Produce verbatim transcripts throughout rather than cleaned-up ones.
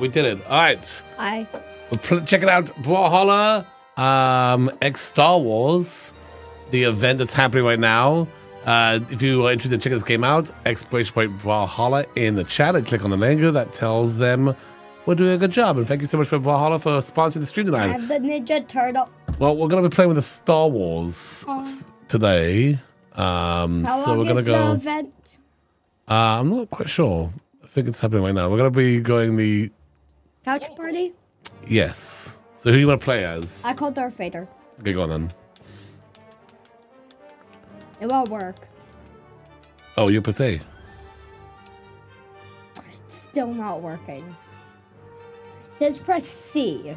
We did it. All right. Hi. Check it out. Brawlhalla, um, X Star Wars, the event that's happening right now. Uh, if you are interested in checking this game out, exclamation point Brawlhalla in the chat and click on the logo that tells them we're doing a good job. And thank you so much for Brawlhalla for sponsoring the stream tonight. I'm the Ninja Turtle. Well, we're going to be playing with the Star Wars oh. today. Um, How so long we're going to go. The event? Uh, I'm not quite sure. I think it's happening right now. We're going to be going the couch party. Yes. So who do you want to play as? I call Darth Vader. Okay, go on then. It won't work. Oh, you're passé. Still not working. It says press C.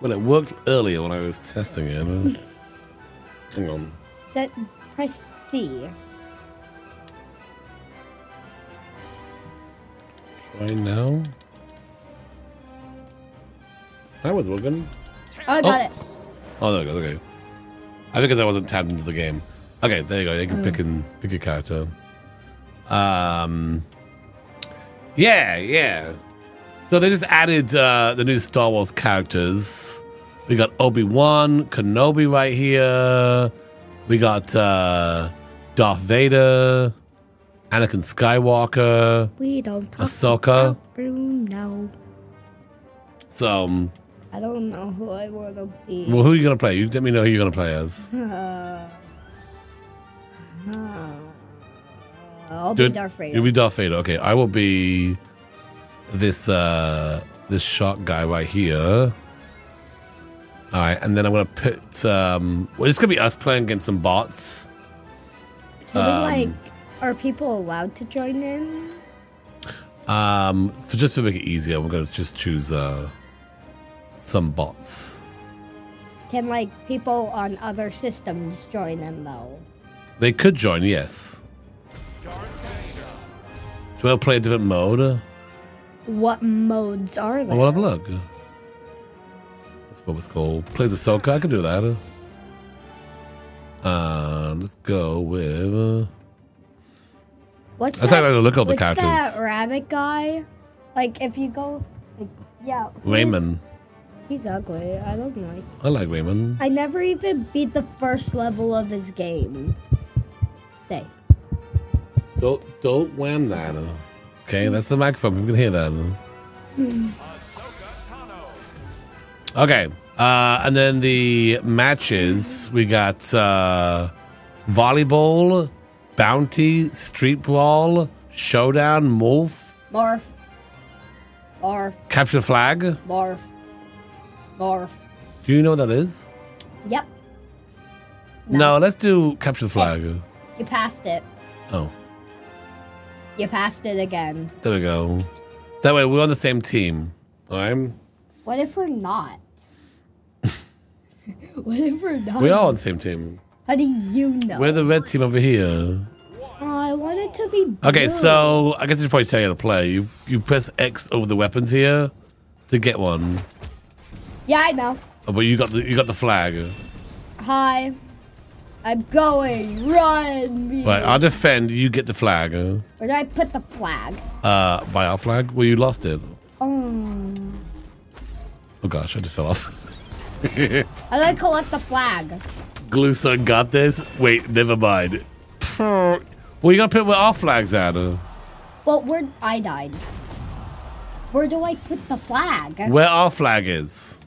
Well, it worked earlier when I was testing it. Hang on. Set, press C. Try now. That was working. Oh, I got oh. it. Oh, there it goes. Okay. I think because I wasn't tabbed into the game. Okay, there you go. You can mm. pick and pick your character. Um, yeah, yeah. So they just added uh, the new Star Wars characters. We got Obi-Wan Kenobi right here. We got uh, Darth Vader, Anakin Skywalker. We don't talk Ahsoka. About Bruno. So. I don't know who I want to be. Well, who are you going to play? You let me know who you're going to play as. Uh, uh, I'll Do be it, Darth Vader. You'll be Darth Vader. Okay, I will be this uh, this shark guy right here. All right, and then I'm going to put... Um, well, it's going to be us playing against some bots. Can um, we, like, are people allowed to join in? Um, for, just to make it easier, we're going to just choose... Uh, some bots. Can like people on other systems join them though? They could join, yes. Do you want to play a different mode? What modes are there? We'll have a look. That's what it's called. Plays Ahsoka, I can do that. Uh, let's go with. Uh... What's I that? I look at the characters. What's that rabbit guy? Like if you go, like, yeah. Rayman. He's ugly. I don't like him. I like Rayman. I never even beat the first level of his game. Stay. Don't don't wham that. Okay, that's the microphone. You can hear that. Mm. Okay, uh, and then the matches we got uh, volleyball, bounty, street brawl, showdown, morph, morph, morph, capture flag, morph. Morph. Do you know what that is? Yep. No, no let's do capture the flag. Hey, you passed it. Oh. You passed it again. There we go. That way we're on the same team. Alright? What if we're not? What if we're not? We are on the same team. How do you know? We're the red team over here. Oh, I want it to be blue. Okay, so I guess I should probably tell you how to play. You you press X over the weapons here to get one. Yeah, I know. Oh, but you got the you got the flag. Hi, I'm going. Run me. Right, I'll defend. You get the flag. Where did I put the flag? Uh, by our flag. Well, you lost it. Oh. Oh gosh, I just fell off. I like collect the flag. Glue son got this. Wait, never mind. Well, you gotta put where our flag's at. Well, where I died. Where do I put the flag? Where our flag is.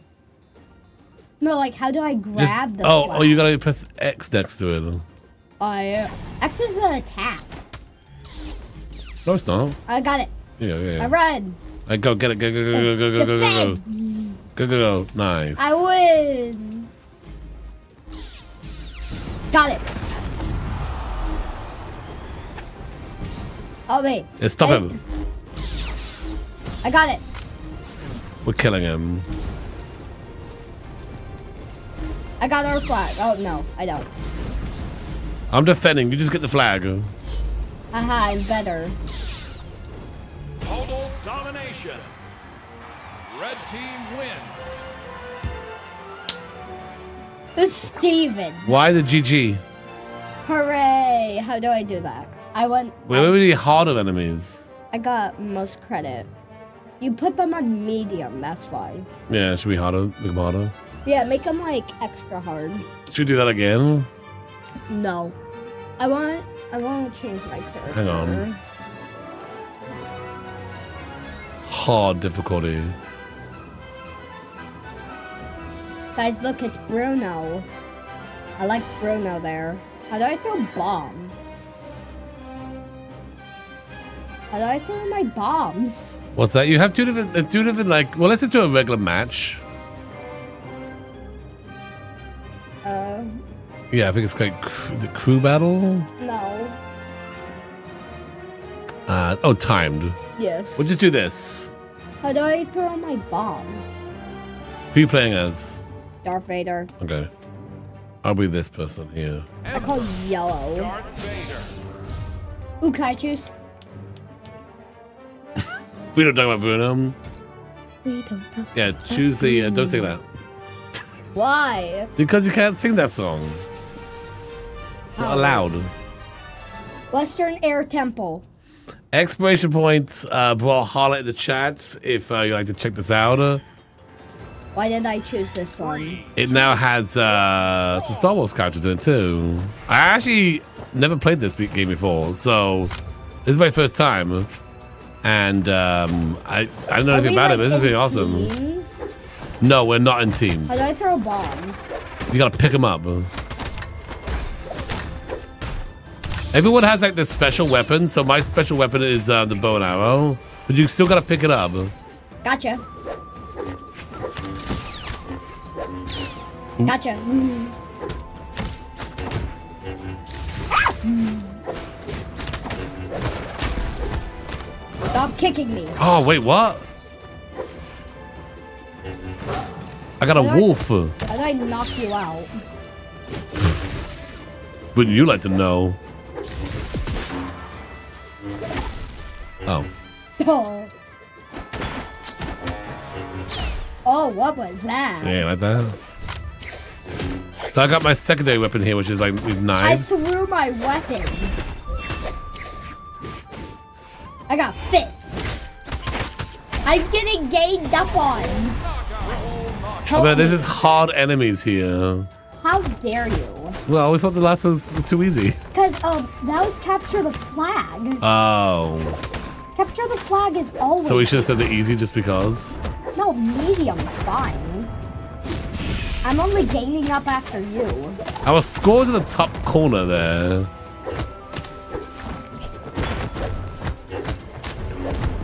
No, like, how do I grab Just, the oh, flag? Oh, you gotta press X next to it. I, X is an attack. No, it's not. I got it. Yeah, yeah, yeah. I run. I go, get it, go, go, go, go, go, go, go, go, go, go, go, nice. I win. Got it. Oh, wait. It's stop I, him. I got it. We're killing him. I got our flag. Oh, no, I don't. I'm defending. You just get the flag. Aha, uh-huh, I'm better. Total domination. Red team wins. Who's Steven? Why the G G? Hooray. How do I do that? I want... We're really hard on enemies. I got most credit. You put them on medium, that's why. Yeah, should we harder, make them harder? Yeah, make them like extra hard. Should we do that again? No. I want, I want to change my character. Hang on. Hard difficulty. Guys, look, it's Bruno. I like Bruno there. How do I throw bombs? How do I throw my bombs? What's that? You have two different, two different like, well, let's just do a regular match. Uh, yeah, I think it's like the crew battle? No. Uh, oh, timed. Yes. We'll just do this. How do I throw my bombs? Who are you playing as? Darth Vader. Okay. I'll be this person here. I call yellow. Darth Vader. Ooh, can I choose? We don't talk about Bruno. We don't talk. Yeah, choose the. Uh, don't sing that. Why? Because you can't sing that song. It's not oh. allowed. Western Air Temple. Exploration point. Uh, Brawlhalla in the chat if uh, you like to check this out. Uh, Why did I choose this one? It now has uh, some Star Wars characters in it too. I actually never played this game before, so this is my first time. And um, I, I don't know anything about like it, but this is pretty awesome. Teams? No, we're not in teams. How do I throw bombs? You gotta pick them up. Everyone has like this special weapon, so my special weapon is uh, the bow and arrow. But you still gotta pick it up. Gotcha. Gotcha. Mm. Ah! Mm. Stop kicking me. Oh, wait, what? I got a I, wolf. I like knock you out. Wouldn't you like to know? Oh. Oh. Oh, what was that? Yeah, like that. So I got my secondary weapon here, which is like with knives. I threw my weapon. I got fists. I'm getting gained up on. Oh, man, this is hard enemies here. How dare you? Well, we thought the last one was too easy. Because um, that was capture the flag. Oh. Capture the flag is always. So we should have said the easy just because? No, medium is fine. I'm only gaining up after you. Our score's in the top corner there.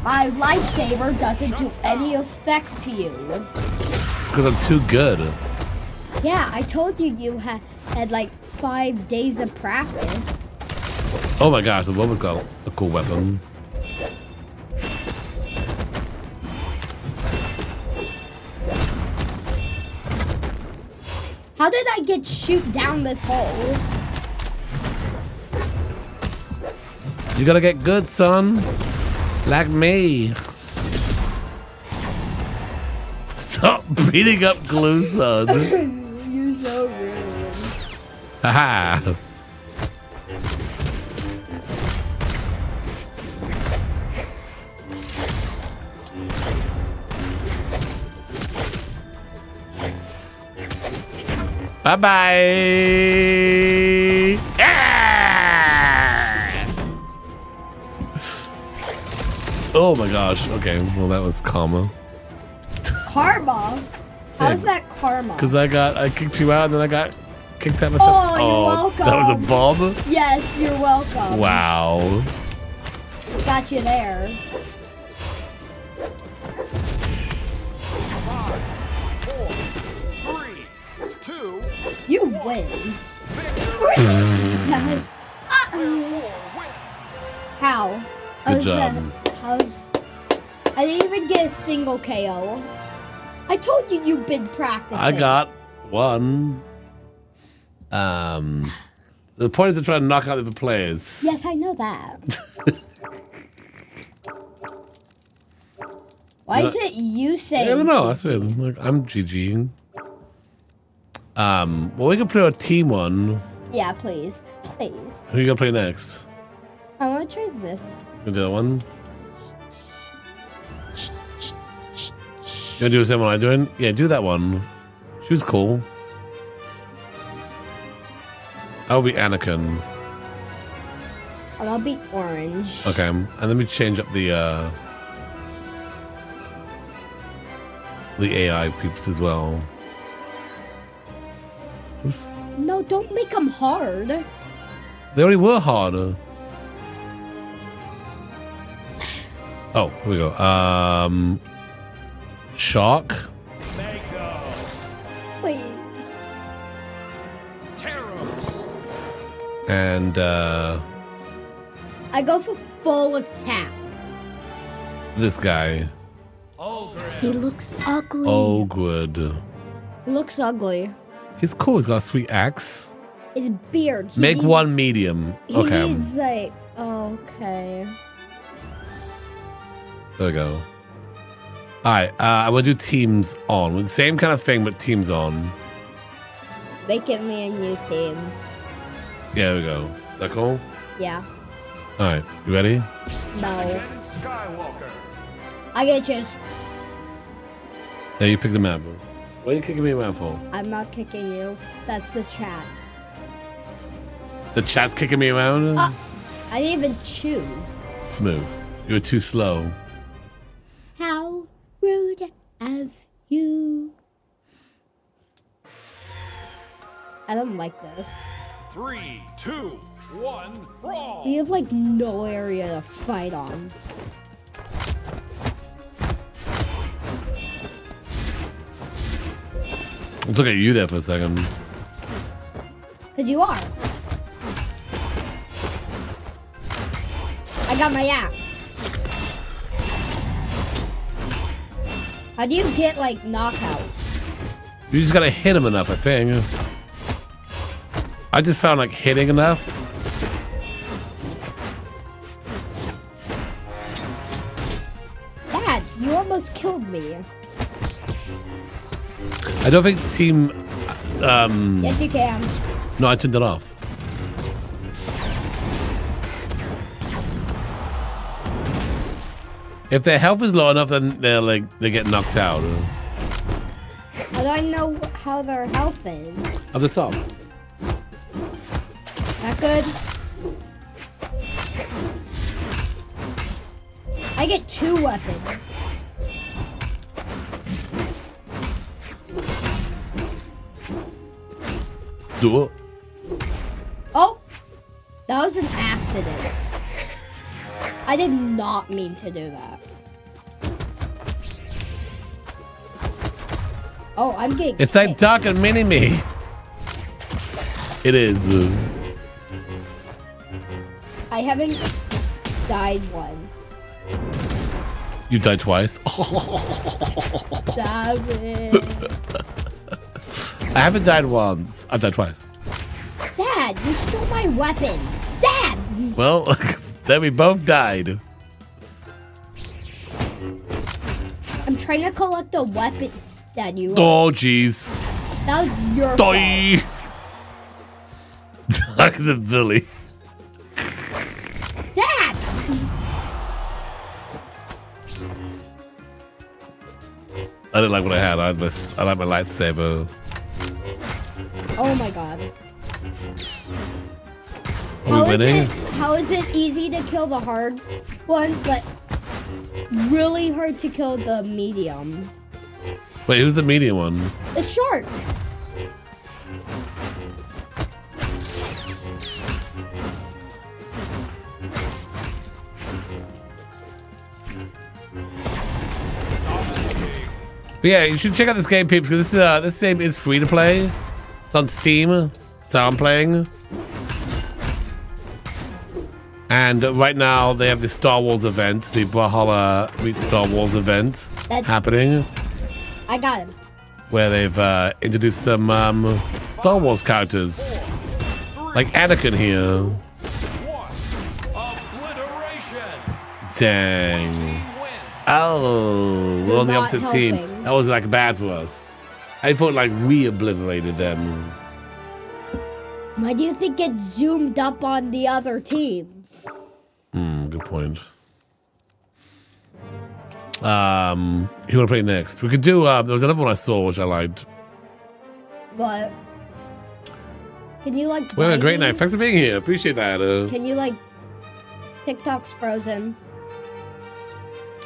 My lightsaber doesn't do any effect to you. Because I'm too good. Yeah, I told you you had, had like five days of practice. Oh my gosh, the woman's got a cool weapon. How did I get shoot down this hole? You gotta get good, son. Like me. Stop beating up glue, son. You're so rude. Haha. Bye bye. Ah! Oh my gosh. Okay. Well, that was karma. Karma? How's yeah. that karma? Because I got, I kicked you out and then I got kicked out myself. Oh, you're oh, welcome. That was a bomb? Yes, you're welcome. Wow. Got you there. You win. How? Good job. How's? I didn't even get a single K O. I told you you've been practicing. I got one. Um, the point is to try to knock out the players. Yes, I know that. Why is it you saying? I don't know. That's weird. Like, I'm GGing. Um, well, we can play a team one. Yeah, please. Please. Who are you going to play next? I want to try this. You can do that one? You want to do the same one I'm doing? Yeah, do that one. She was cool. I'll be Anakin. And I'll be orange. Okay, and let me change up the uh, the A I peeps as well. Oops. No, don't make them hard. They already were harder. Oh, here we go. Um, shark. Please. Taros. And uh, I go for full attack. This guy. He looks ugly. Oh, good. Looks ugly. He's cool. He's got a sweet axe. His beard. He Make needs, one medium. Okay. He needs like okay. There we go. All right, uh, I will do teams on. With the same kind of thing, but teams on. Making me a new team. Yeah, there we go. Is that cool? Yeah. All right, you ready? No. I get yours. Yeah, you pick the map. What are you kicking me around for? I'm not kicking you. That's the chat. The chat's kicking me around? Uh, I didn't even choose. Smooth. You were too slow. How rude of you. I don't like this. Three, two, one, brawl. We have like no area to fight on. Let's look at you there for a second. Cause you are. I got my axe. How do you get, like, knockout? You just gotta hit him enough, I think. I just found, like, hitting enough. Dad, you almost killed me. I don't think team... Um, yes, you can. No, I turned it off. If their health is low enough, then they're like they get knocked out. How do I know how their health is? Up the top. That good? I get two weapons. Do it. Oh, that was an accident. I did not mean to do that. Oh, I'm getting It's kicked. That dark and mini-me. It is. I haven't died once. You died twice? Stop it. I haven't died once. I've died twice. Dad, you stole my weapon. Dad! Well, then we both died. I'm trying to collect the weapon. Dad, you Oh, jeez. That was your Die. fault. Talk to Billy. Dad! I didn't like what I had. I, missed, I like my lightsaber. Oh, my God. Are we winning? How is it easy to kill the hard one, but really hard to kill the medium? Wait, who's the medium one? The shark. But yeah, you should check out this game, peeps, because this uh, this game is free to play. It's on Steam. That's how I'm playing. And right now, they have the Star Wars event, the Brawlhalla meets Star Wars event That's happening. I got him. Where they've uh, introduced some um, Star Wars characters. Four, three, like Anakin here. One, Dang. Oh, we're, we're on the opposite helping. team. That was like bad for us. I felt like we obliterated them. Why do you think it zoomed up on the other team? Hmm, good point. Um, who want to play next? We could do. Uh, there was another one I saw which I liked. What? Can you like? Well, great night. Thanks for being here. Appreciate that. Uh, Can you like? TikTok's frozen.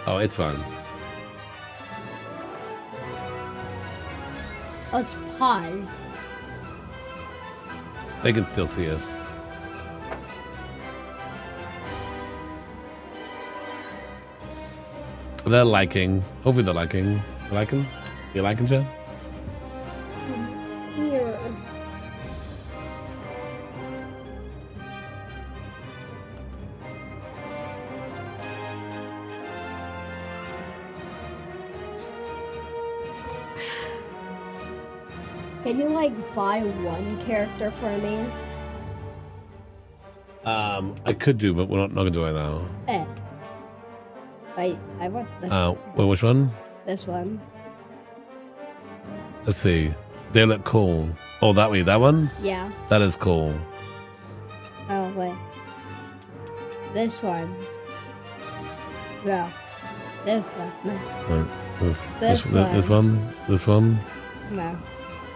Oh, it's fun. Oh, it's paused. They can still see us. They're liking. Hopefully they're liking. You liking? You liking, Jen? Here. Can you like buy one character for me? Um, I could do, but we're not, not gonna do it now. Eh. I, I want this uh, one. Which one? This one. Let's see. They look cool. Oh, that way, that one? Yeah. That is cool. Oh, wait. This one. No. This one. No. Right. This, this, this, one. this one. This one. No.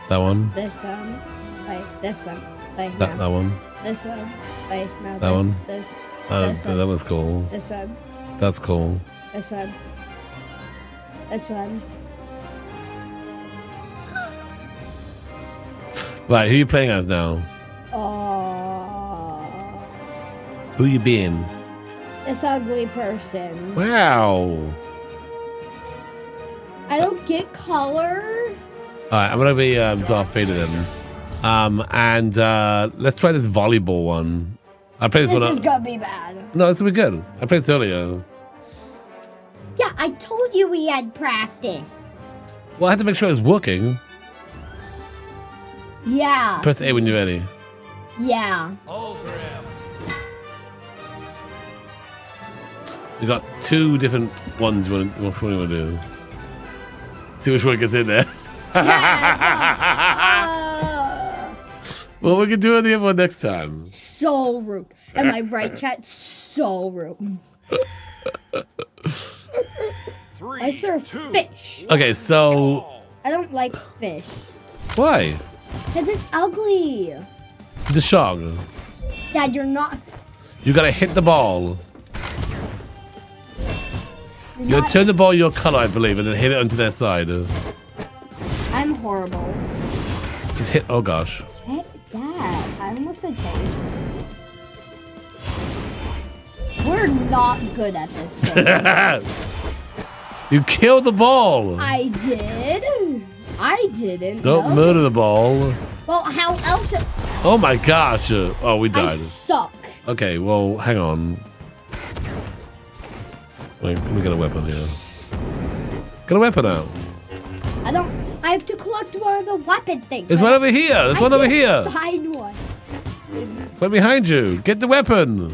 That one. This one. Wait, this one. Wait, that, no. that one. This one. Wait, no. That this, one. This, uh, this one. That was cool. This one. That's cool. This one. This one. Right, who are you playing as now? Oh. Who you being? This ugly person. Wow. I don't get color. All right, I'm gonna be um, Darth Vader then. Um, and uh, let's try this volleyball one. I played this, this one. This is gonna be bad. No, this will be good. I played this earlier. Yeah, I told you we had practice. Well, I had to make sure it was working. Yeah. Press A when you're ready. Yeah. Oh, crap. We got two different ones. What do you want to do? See which one gets in there. Yeah, uh, well, we can do it the other one next time. So rude. Am I right, chat? So rude. Why is there a fish? Okay, so... I don't like fish. Why? Because it's ugly. It's a shark. Dad, you're not... You gotta hit the ball. You're you gotta not... turn the ball your color, I believe, and then hit it onto their side. I'm horrible. Just hit, oh gosh. Hey, Dad, I almost said chase. We're not good at this. You killed the ball. I did. I didn't. Don't know. Murder the ball. Well, how else? Oh my gosh. Oh, we died. I suck. Okay, well, hang on. Wait, let me get a weapon here. Get a weapon out. I don't. I have to collect one of the weapon things. There's one over here. There's I one over here. Find one. It's right behind you. Get the weapon.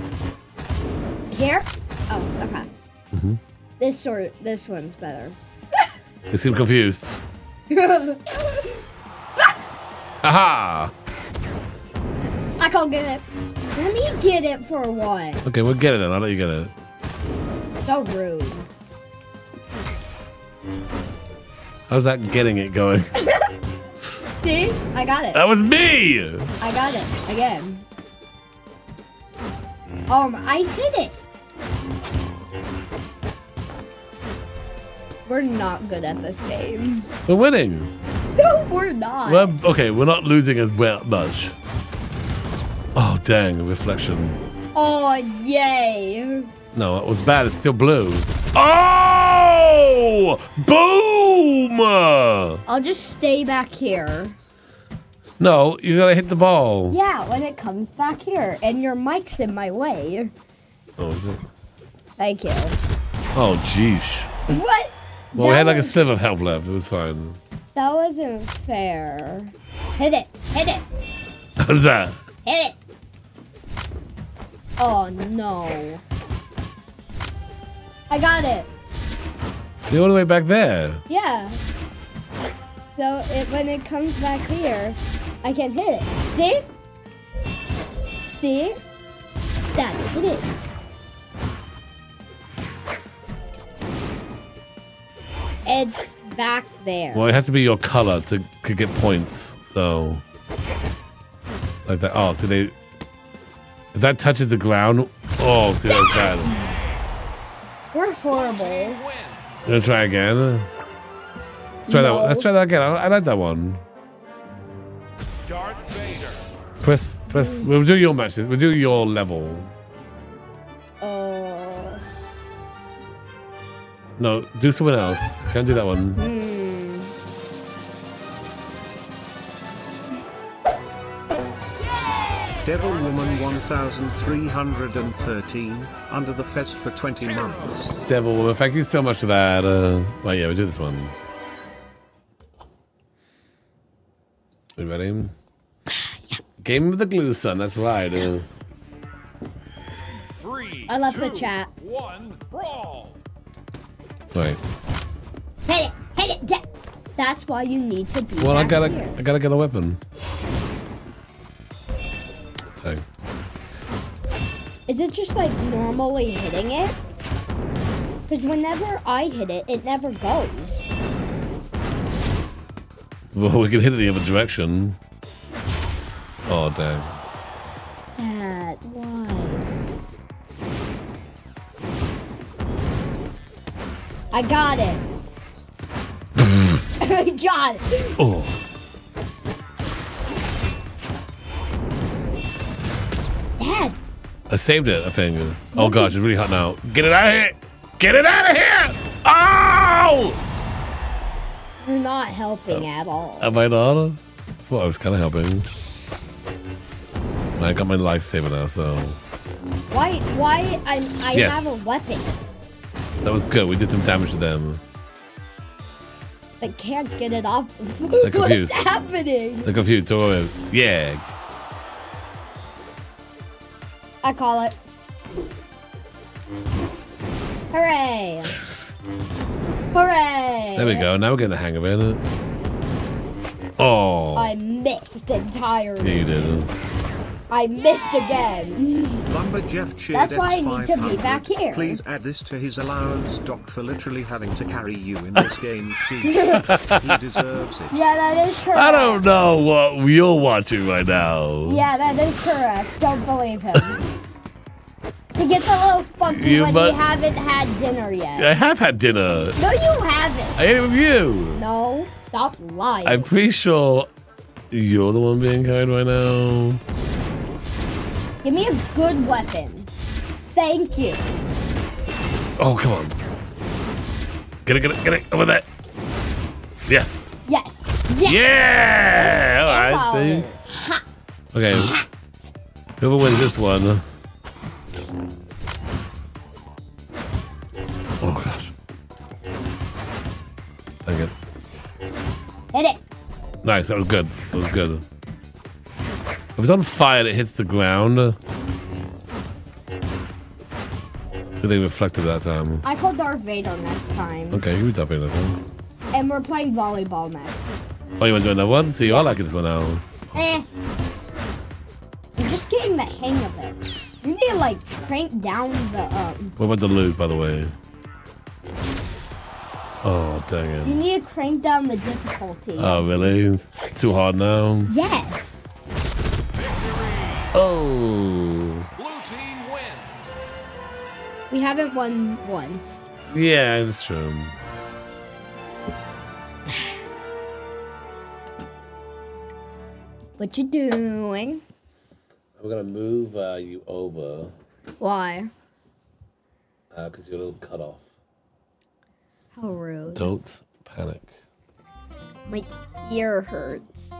Here? Oh, okay. Mm-hmm. This sort, this one's better. You seem confused. Aha! I can't get it. Let me get it for a while. Okay, we'll get it then. I'll let you get it. So rude. How's that getting it going? See? I got it. That was me! I got it. Again. Um, I hit it. We're not good at this game. We're winning. No, we're not. We're, okay, we're not losing as well much. Oh, dang, reflection. Oh, yay. No, it was bad. It's still blue. Oh, boom. I'll just stay back here. No, you gotta hit the ball. Yeah, when it comes back here. And your mic's in my way. Oh, is it? Thank you. Oh, jeez. What? Well, that we had like a sliver of health left. It was fine. That wasn't fair. Hit it. Hit it. How's that? Hit it. Oh, no. I got it. You're all the way back there. Yeah. So it, when it comes back here, I can hit it. See? See? That hit it. Ed's back there. Well, it has to be your color to, to get points, so... Like that. Oh, so they... If that touches the ground... Oh, see, that's bad. We're horrible. You gonna try again? Let's try, no. that, let's try that again. I, I like that one. Darth Vader. Press... Press... We'll do your matches. We'll do your level. Oh... No, do someone else. Can't do that one. Mm. Devil Woman one thousand three hundred thirteen under the fest for twenty months. Devil Woman, thank you so much for that. Uh, well, yeah, we do this one. We ready? Game of the Glue Sun. That's right. Uh, Three. I love two, the chat. One. Brawl. Right. Hit it! Hit it! That's why you need to be. Well, I gotta, here. I gotta get a weapon. So. Is it just like normally hitting it? Because whenever I hit it, it never goes. Well, we can hit it the other direction. Oh damn. Dad, why? I got it. I got it. Oh. Dad. I saved it, I think. Oh what gosh, it's really hot now. Get it out of here. Get it out of here. Oh! You're not helping uh, at all. Am I not? I thought I was kind of helping. I got my lifesaver now, so. Why? Why? I, I yes. have a weapon. That was good. We did some damage to them. They can't get it off. They're confused. What's happening? They're confused. Don't worry. Yeah. I call it. Hooray! Hooray! There we go. Now we're getting the hang of it. Oh. I missed entirely. Yeah, you did. I missed again. Lumberjeff, that's why I need to be back here. Please add this to his allowance, Doc, for literally having to carry you in this game. He deserves it. Yeah, that is correct. I don't know what you're watching right now. Yeah, that is correct. Don't believe him. He gets a little funky you when you haven't had dinner yet. I have had dinner. No, you haven't. I ate it with you. No, stop lying. I'm pretty sure you're the one being kind right now. Give me a good weapon. Thank you. Oh, come on. Get it, get it, get it. Over that. Yes. Yes. Yes. Yeah. All right, see. Hot. Okay. Hot. Whoever wins this one. Oh, gosh. Dang it. Hit it. Nice. That was good. That was good. If it's on fire, it hits the ground. So they reflected that time. I call Darth Vader next time. Okay, you can be Darth Vader next time. And we're playing volleyball next. Oh, you want to do another one? See, yeah. I like this one now. Eh. I'm just getting the hang of it. You need to, like, crank down the... Um... We're about to lose, by the way. Oh, dang it. You need to crank down the difficulty. Oh, really? It's too hard now? Yes. Oh. Blue team wins. We haven't won once. Yeah, that's true. What you doing? I'm gonna move uh, you over. Why? Uh, because you're a little cut off. How rude. Don't panic. My ear hurts.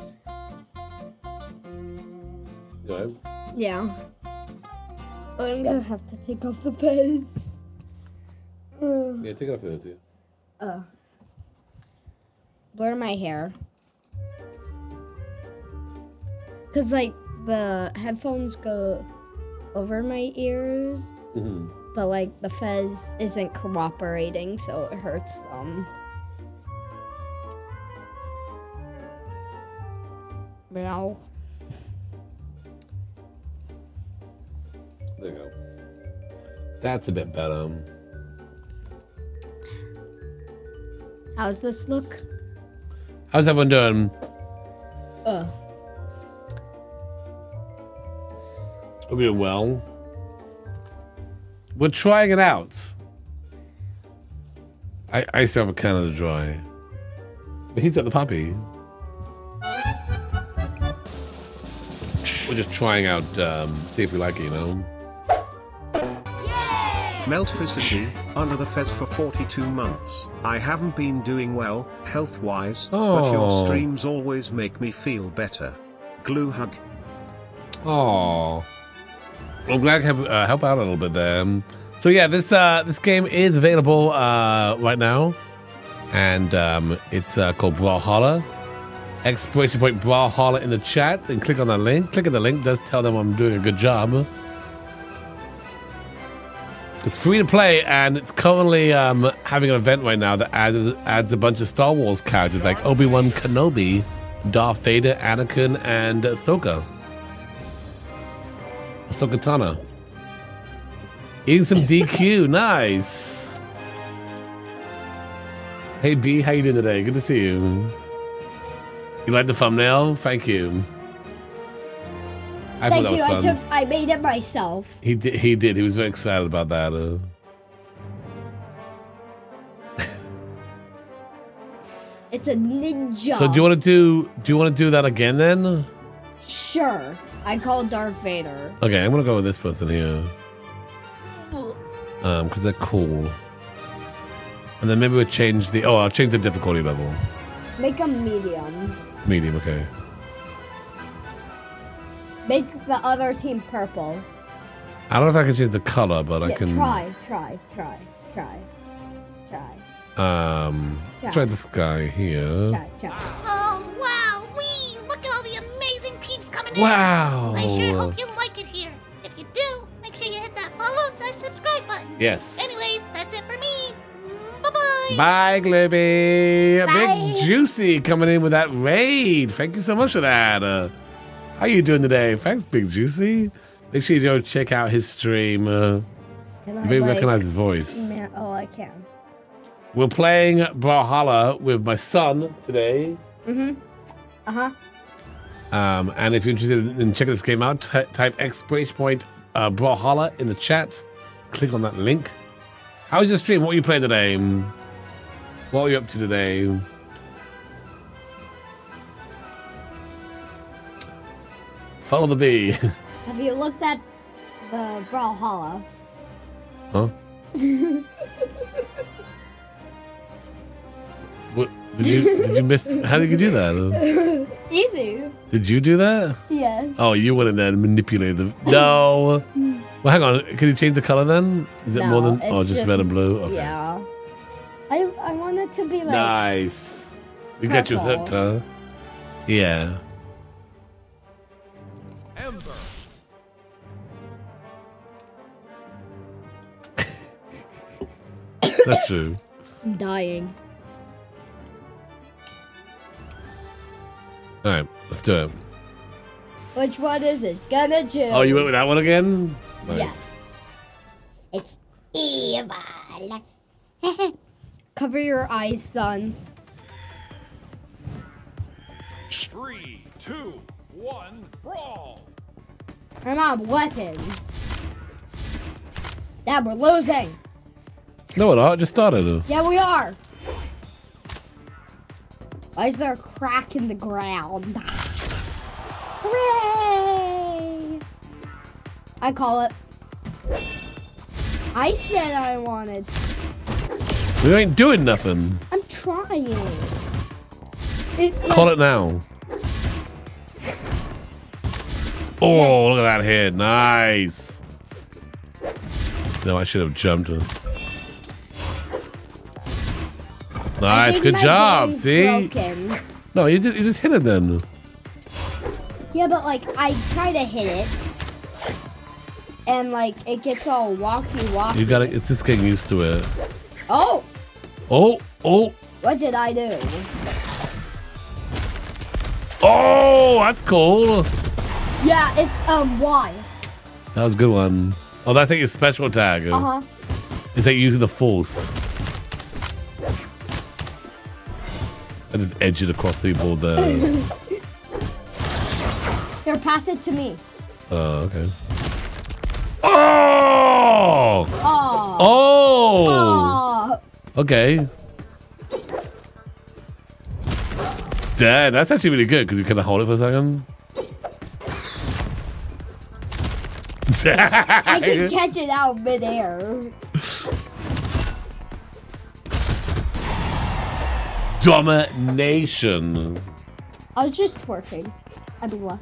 Go. Yeah. I'm gonna have to take off the pads. Uh, yeah, take it off the pads, yeah. Uh, blur my hair. Cause like the headphones go over my ears, mm-hmm. but like the fez isn't cooperating, so it hurts them. Meow. There you go. That's a bit better. How's this look? How's everyone doing? Uh. We're doing well. We're trying it out. I, I still have a can of the dry. But he's at the puppy. We're just trying out, um, see if we like it, you know? Meltricity, honor the Fez for forty-two months. I haven't been doing well, health-wise, oh. but your streams always make me feel better. Glue hug. Oh, I'm glad I can uh, help out a little bit there. So yeah, this uh, this game is available uh, right now. And um, it's uh, called Brawlhalla. Exploration point Brawlhalla in the chat and click on the link. Clicking the link does tell them I'm doing a good job. It's free to play, and it's currently um, having an event right now that added, adds a bunch of Star Wars characters like Obi-Wan Kenobi, Darth Vader, Anakin, and Ahsoka. Ahsoka Tano. Eating some D Q, nice. Hey B, how you doing today? Good to see you. You like the thumbnail? Thank you. I Thank thought that was you. Fun. I, took, I made it myself. He did. He did. He was very excited about that. Uh. It's a ninja. So do you want to do? Do you want to do that again then? Sure. I called Darth Vader. Okay, I'm gonna go with this person here. Um, because they're cool. And then maybe we'll change the. Oh, I'll change the difficulty level. Make a medium. Medium. Okay. Make the other team purple. I don't know if I can change the color, but yeah, I can... Try, try, try, try, try. Um, try, try this guy here. Try, try. Oh, wow, wee! Look at all the amazing peeps coming wow. in. Wow! I sure hope you like it here. If you do, make sure you hit that follow slash subscribe button. Yes. Anyways, that's it for me. Bye-bye. Bye, Glibby. Bye. Big Juicy coming in with that raid. Thank you so much for that. Uh, How you doing today? Thanks, Big Juicy. Make sure you go check out his stream. Uh, can I you may like, recognize his voice. Man, oh, I can. We're playing Brawlhalla with my son today. Mm-hmm. Uh-huh. Um, and if you're interested in checking this game out, type exclamation point uh, Brawlhalla in the chat. Click on that link. How's your stream? What are you playing today? What are you up to today? Follow the bee. Have you looked at the Brawlhalla? Huh? What did you did you miss? How did you do that? Easy. Did you do that? Yes. Oh, you went in there and manipulated the. No. Well, hang on. Can you change the color then? Is it no, more than? Oh, just, just red and blue. Okay. Yeah. I I want it to be like. Nice. We got you hooked, huh? Yeah. That's true. I'm dying. Alright, let's do it. Which one is it? Gonna choose. Oh, you went with that one again? Nice. Yes. It's evil. Cover your eyes, son. Three, two, one, brawl. I'm on weapon. Dad, we're losing. No, we're not. Just started. Yeah, we are. Why is there a crack in the ground? Hooray! I call it. I said I wanted. We ain't doing nothing. I'm trying. It, it, call it now. Oh, yes. Look at that hit. Nice. No, I should have jumped. Nice, good job. See? Broken. No, you did. You just hit it then. Yeah, but like I try to hit it, and like it gets all walkie walkie. You gotta. It's just getting used to it. Oh. Oh. Oh. What did I do? Oh, that's cool. Yeah, it's um Y. That was a good one. Oh, that's like your special attack. Uh huh. It's like using the force. I just edge it across the board there. Here, pass it to me. Uh, okay. Oh! Oh! Oh! Oh! Okay. Damn, that's actually really good, because you kind of hold it for a second. I can catch it out midair. Domination. I was just twerking. I mean, what?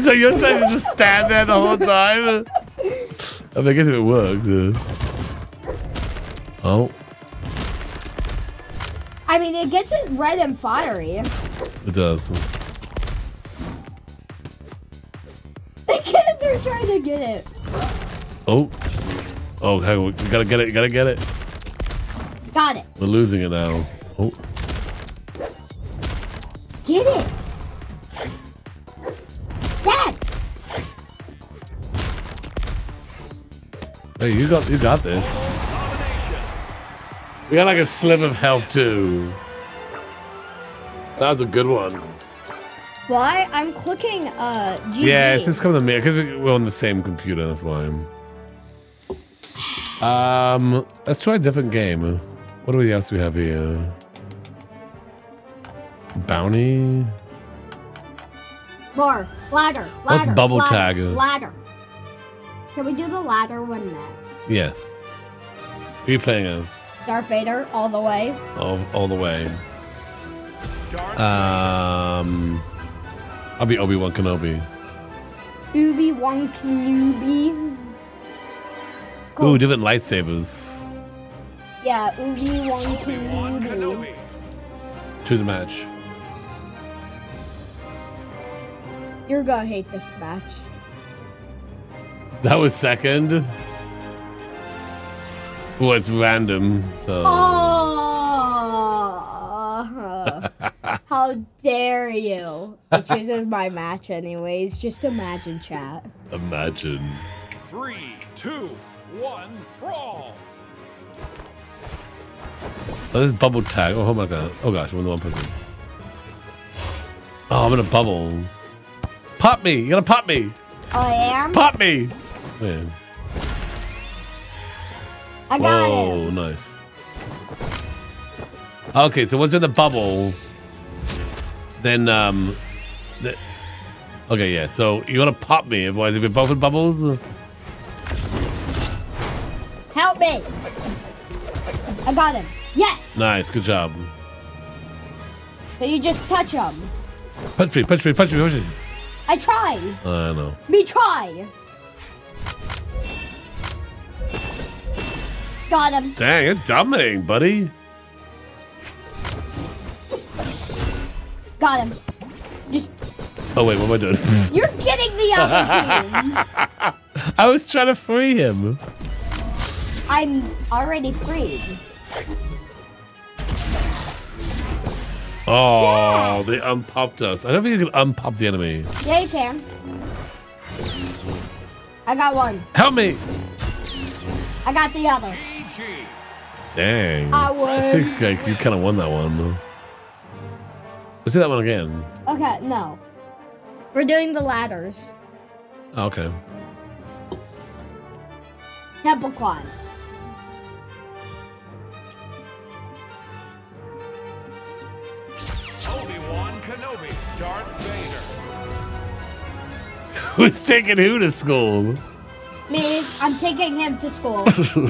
So you're supposed to just stand there the whole time? I mean, I guess if it works. Uh... Oh. I mean, it gets it red and fiery. It does. They're trying to get it. Oh. Oh, okay, we gotta get it. Gotta get it. Got it. We're losing it now. Oh. Get it. Dad. Hey, you got you got this. We got like a sliver of health too. That was a good one. Why? I'm clicking uh G G. Yeah, it's just coming to me because we're on the same computer, that's why. Um let's try a different game. What else do we have here? Bounty? More. Ladder. Ladder. What's bubble tag? Ladder. Can we do the ladder one next? Yes. Who are you playing as? Darth Vader, all the way. All, all the way. Um I'll be Obi-Wan Kenobi. Obi-Wan Kenobi. Ooh, different lightsabers. Yeah, Obi-Wan Kenobi. Kenobi. To the match. You're gonna hate this match. That was second. Well, it's random, so. Oh. How dare you? It chooses my match anyways. Just imagine, chat. Imagine. Three, two, one, brawl. So this is bubble tag. Oh, oh my god. Oh gosh, I'm the one person. Oh, I'm in a bubble. Pop me. You're gonna pop me. Oh, I am? Pop me. Man. I got it. Oh, nice. Okay, so once you're in the bubble, then, um, th okay, yeah, so you want to pop me, otherwise if you're both in bubbles? Help me! I got him. Yes! Nice, good job. So you just touch him. Punch me, punch me, punch me, punch me. I tried. I know. Me try. Got him. Dang, you're dominating, buddy. Got him. Just. Oh wait, what am I doing? You're getting the other team. I was trying to free him. I'm already freed. Oh, Dad. They unpopped us. I don't think you can unpop the enemy. Yeah, you can. I got one. Help me. I got the other. Dang. I won. I think like you kind of won that one though. Let's do that one again. Okay, no. We're doing the ladders. Oh, okay. Temple climb. Obi-Wan Kenobi, Darth Vader. Who's taking who to school? Me. I'm taking him to school.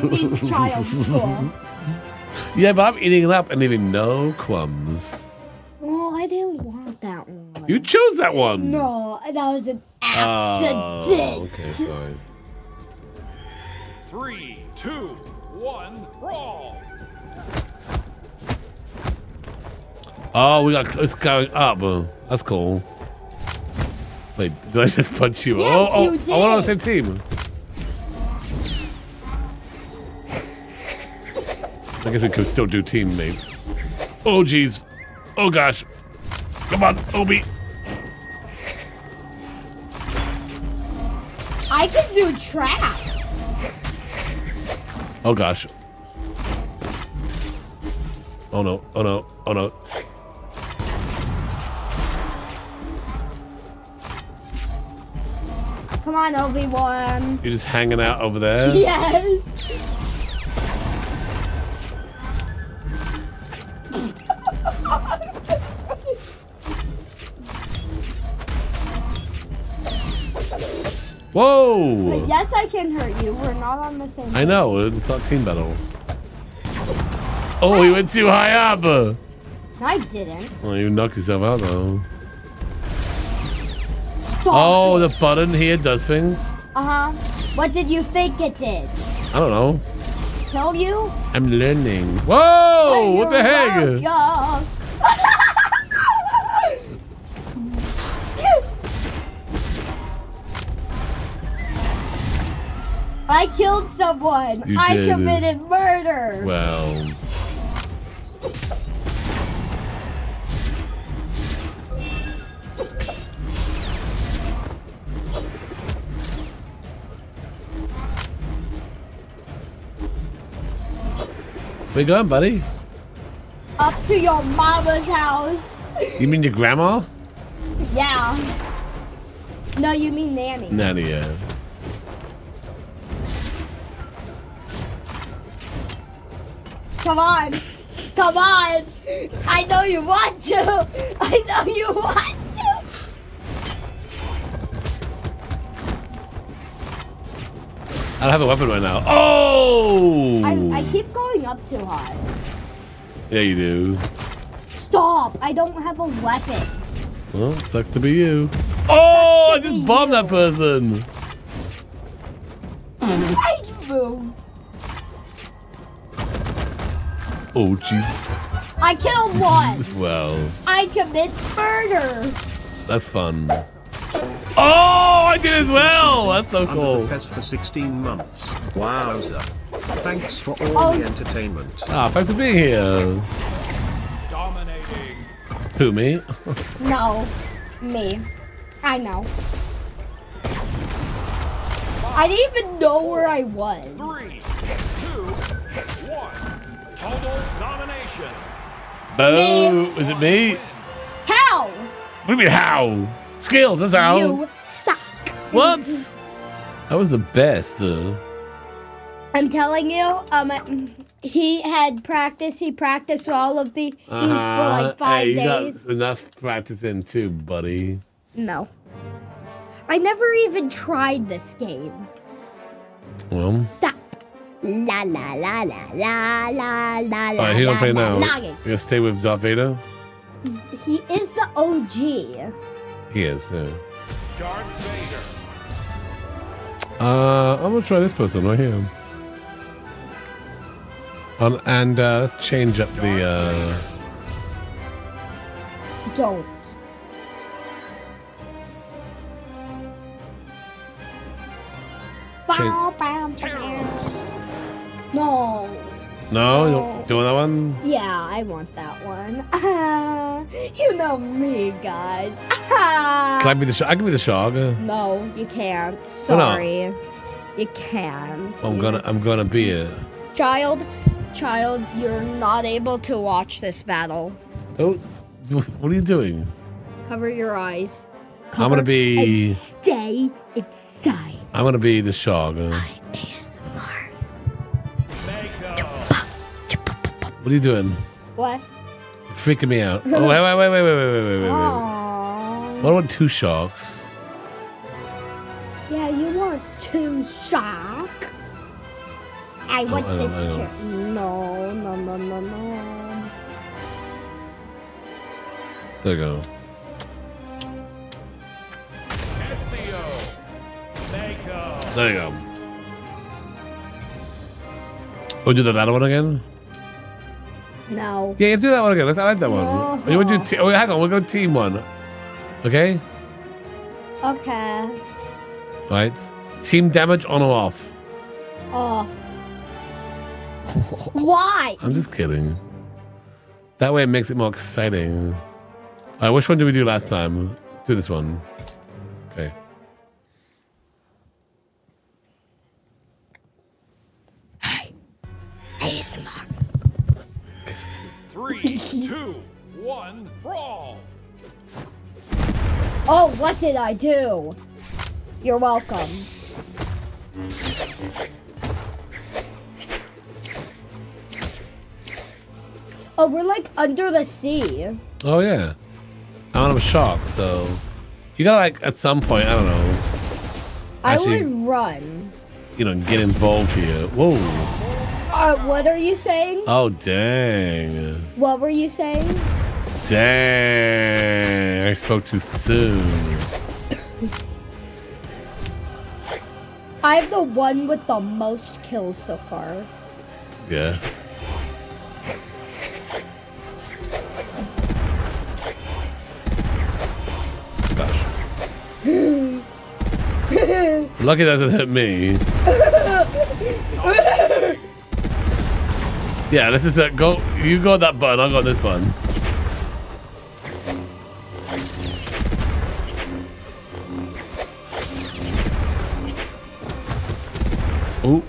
He's child school. Yeah, but I'm eating it up and leaving no crumbs. Oh, I didn't want that one. You chose that one. No, that was an accident. Oh, okay, sorry. Three, two, one, brawl. Oh, we got it's going up. That's cool. Wait, did I just punch you? Yes, oh, oh, you did. I went on the same team. I guess we could still do teammates. Oh, jeez. Oh gosh. Come on, Obi. I can do trap. Oh gosh. Oh no, oh no, oh no. Come on, Obi-Wan. You're just hanging out over there? Yes. Whoa! Wait, yes, I can hurt you. We're not on the same. I know. It's not team battle. Oh, hey. You went too high up. No, I didn't. Well, you knocked yourself out though. Oh, the button here does things? Uh-huh. What did you think it did? I don't know. Kill you? I'm learning. Whoa! What the heck? I killed someone. You I did. committed murder. Well. Where you going, buddy? Up to your mama's house. You mean your grandma? Yeah. No, you mean Nanny. Nanny, yeah. Come on. Come on. I know you want to. I know you want to. I don't have a weapon right now. Oh! I, I keep going up too high. Yeah, you do. Stop. I don't have a weapon. Well, sucks to be you. Oh, I just bombed you. that person. I boom. Oh, jeez. I killed one. Well. I commit murder. That's fun. Oh, I did as well. That's so cool. For sixteen months. Wowza. Thanks for all oh. the entertainment. Ah, thanks for being here. Dominating. Who, me? No, me. I know. I didn't even know where I was. Three, two, one. Total domination. Oh, me. Is it me? How? What do you mean how? Skills, that's how. You suck. What? I was the best. Uh. I'm telling you, um, he had practice. He practiced all of the uh -huh. these for like five hey, you days. Got enough practice in too, buddy. No. I never even tried this game. Well. Stop. La la la la la la la. Alright, he don't play now. You're gonna stay with Darth Vader? He is the O G. He is, yeah. Darth Vader. Uh, I'm gonna try this person right here. Um, and uh, let's change up the. Uh... Don't. Bow, bow, bow. No. No, no. Doing that one? Yeah, I want that one. Uh, you know me, guys. Uh, can I be the shark? I can be the shark. No, you can't. Sorry, you can't. I'm gonna, I'm gonna be it. Child, child, you're not able to watch this battle. Don't. What are you doing? Cover your eyes. Cover I'm gonna be. And stay inside. I'm gonna be the shark. I am. What are you doing? What? You're freaking me out. Oh, wait, wait, wait, wait, wait, wait, wait, wait, wait. Why do I want two sharks? Yeah, you want two shark. I want oh, I this shark. No, no, no, no, no. There you go. There you go. Oh, do the latter one again? No. Yeah, you do that one again. Let's, I like that one. No. Oh, you want to do te- oh, hang on, we'll go team one. Okay? Okay. Alright. Team damage on or off? Off. Why? I'm just kidding. That way it makes it more exciting. Alright, which one did we do last time? Let's do this one. Okay. Hey. Hey, smart. Three, two, one, brawl! Oh, what did I do? You're welcome. Oh, we're like under the sea. Oh, yeah. I'm shocked, so... You gotta, like, at some point, I don't know. Actually, I would run. You know, get involved here. Whoa. Uh, what are you saying? Oh, dang. What were you saying? Dang. I spoke too soon. I'm the one with the most kills so far. Yeah. Gosh. Lucky that doesn't hit me. Yeah, this is that. Go, you go that button. I'll go this button. Ooh.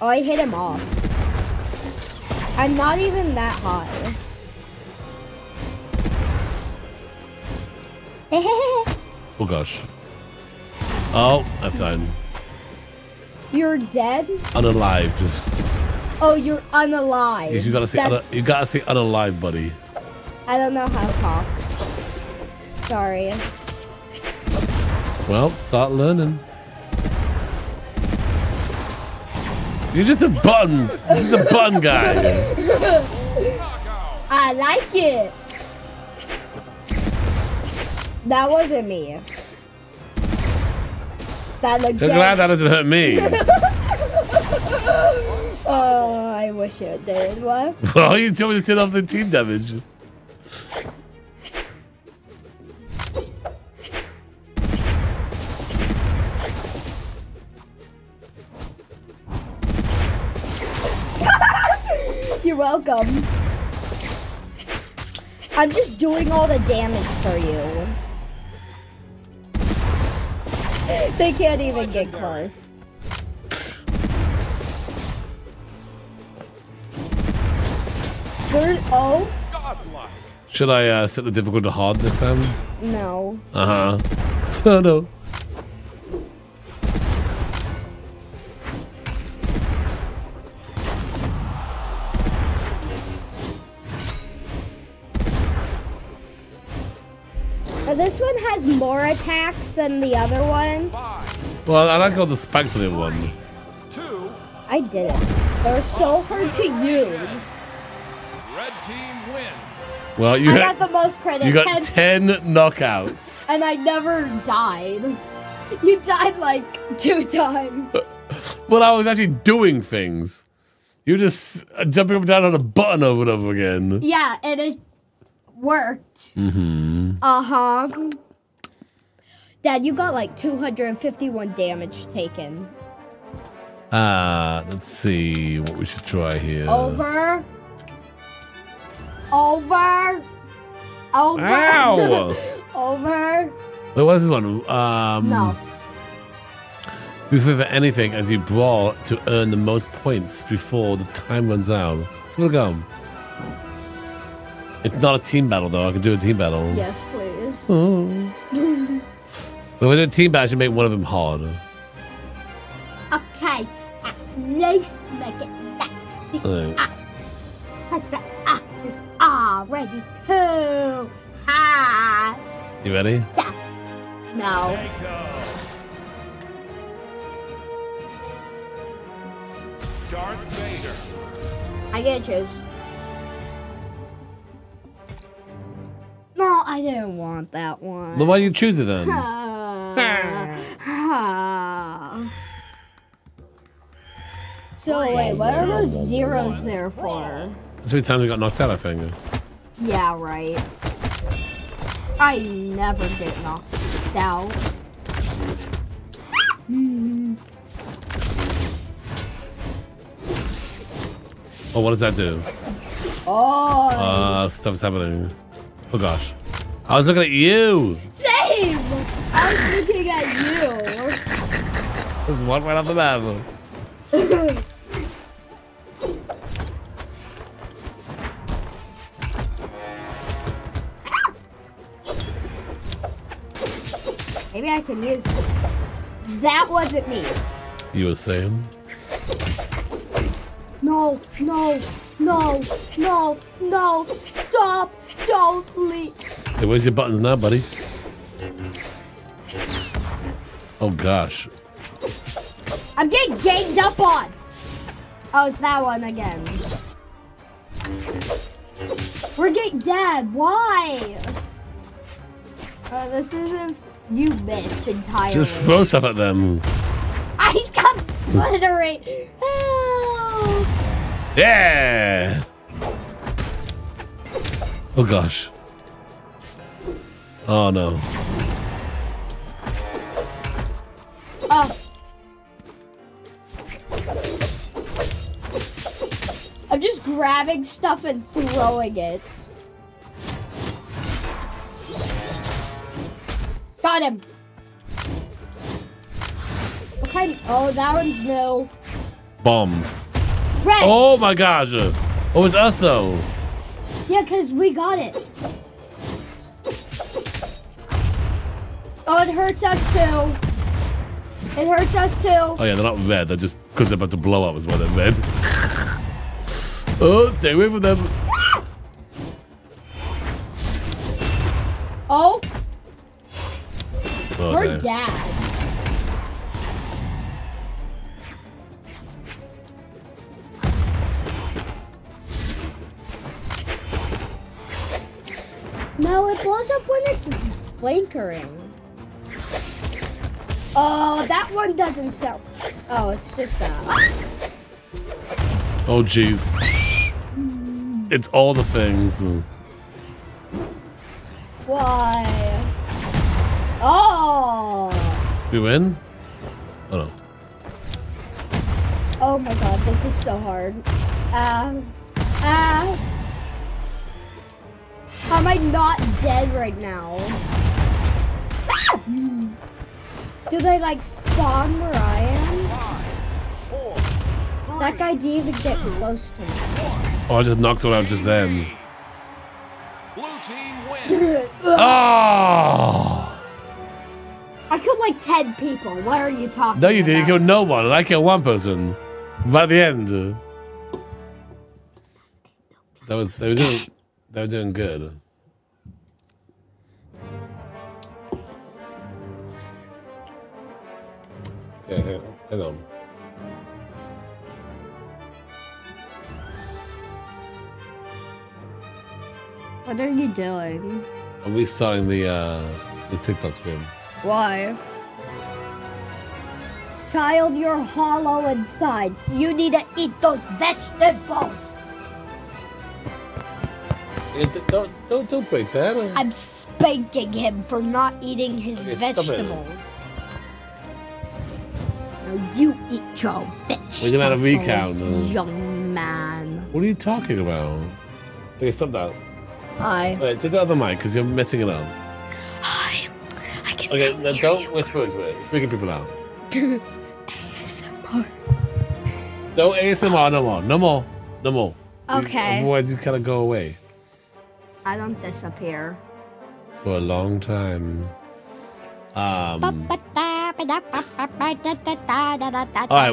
Oh, I hit him off. I'm not even that high. Oh gosh. Oh, I'm done. You're dead? Unalive, just. Oh, you're unalive. Yes, you gotta say un you gotta say unalive, buddy. I don't know how to talk. Sorry. Well, start learning. You're just a bun. Just a bun guy. I like it. That wasn't me. That looked. I'm glad that doesn't hurt me. Oh, I wish it did. What? Oh, you told me to turn off the team damage. You're welcome. I'm just doing all the damage for you. They can't even get close. There's, oh. Should I uh, set the difficulty to hard this time? No. Uh huh. Oh no. This one has more attacks than the other one. Well, I like all the spikes in the one. Two, I didn't. They're so hard to use. Red team wins. Well, you I got, got the most credit. You got ten, ten knockouts. And I never died. You died like two times. Well, I was actually doing things. You were just jumping up and down on a button over and over again. Yeah, and it worked. Mm-hmm. Uh-huh. Dad, you got like two hundred fifty-one damage taken. Ah, uh, let's see what we should try here. Over. Over. Over. Ow. Over. Wait, what's this one? Um, no. Before for anything as you brawl to earn the most points before the time runs out. So we'll go. It's not a team battle, though. I can do a team battle. Yes, please. Oh. When we do a team battle, I should make one of them hard. Okay. At least make it that. The right. axe. Because the axe is already too high. You ready? Yeah. No. Darth Vader. I get to choose. No, I didn't want that one. Well, why you choose it then? So wait, what are those zeros there for? That's how many times we got knocked out, I think. Yeah, right. I never get knocked out. Mm. Oh, what does that do? Oh. Uh, stuff's happening. Oh gosh. I was looking at you. Same! I was looking at you. There's one right off the map. Maybe I can use it. That wasn't me. You were saying? No, no, no, no, no, stop, don't leave. Hey, where's your buttons now, buddy? Oh gosh. I'm getting ganged up on. Oh, it's that one again. We're getting dead, why? Oh, this isn't, you missed entirely. Just throw stuff at them. I got obliterate. Oh. Yeah. Oh gosh. Oh no. Oh. I'm just grabbing stuff and throwing it. Got him. What kind of, oh, that one's new. Bombs. Red. Oh my gosh. Oh, it's us though. Yeah, because we got it. Oh, it hurts us too. It hurts us too. Oh yeah, they're not red. They're just because they're about to blow up is why they're red. Oh, stay away from them. Ah! Oh. Oh, we're dead. No, it blows up when it's blinkering. Oh, that one doesn't sell. Oh, it's just that. Ah! Oh, jeez. It's all the things. Why? Oh! We win? Oh no. Oh my god, this is so hard. Um, uh, how am I not dead right now? Ah! Do they like spawn where I am? Five, four, three, that guy didn't even get close to me. Oh, I just knocked one out just then. Blue team wins. Oh! I killed like ten people. What are you talking about? No, you did. You killed no one, and I killed one person. Right at the end. That was they were doing they were doing good. Okay, hang on. What are you doing? I'm restarting the uh, the TikTok stream. Why? Child, you're hollow inside. You need to eat those vegetables. It, don't, don't, don't break that. I'm spanking him for not eating his okay, vegetables. Now you eat your vegetables. We're gonna have a recount, young man. What are you talking about? Okay, stop that. Hi. Wait, take the other mic because you're messing it up. Okay, now don't whisper into it. Freaking people out. A S M R. Don't A S M R oh. no more. No more. No more. Okay. You, otherwise, you kind of go away. I don't disappear. For a long time. Um. Alright,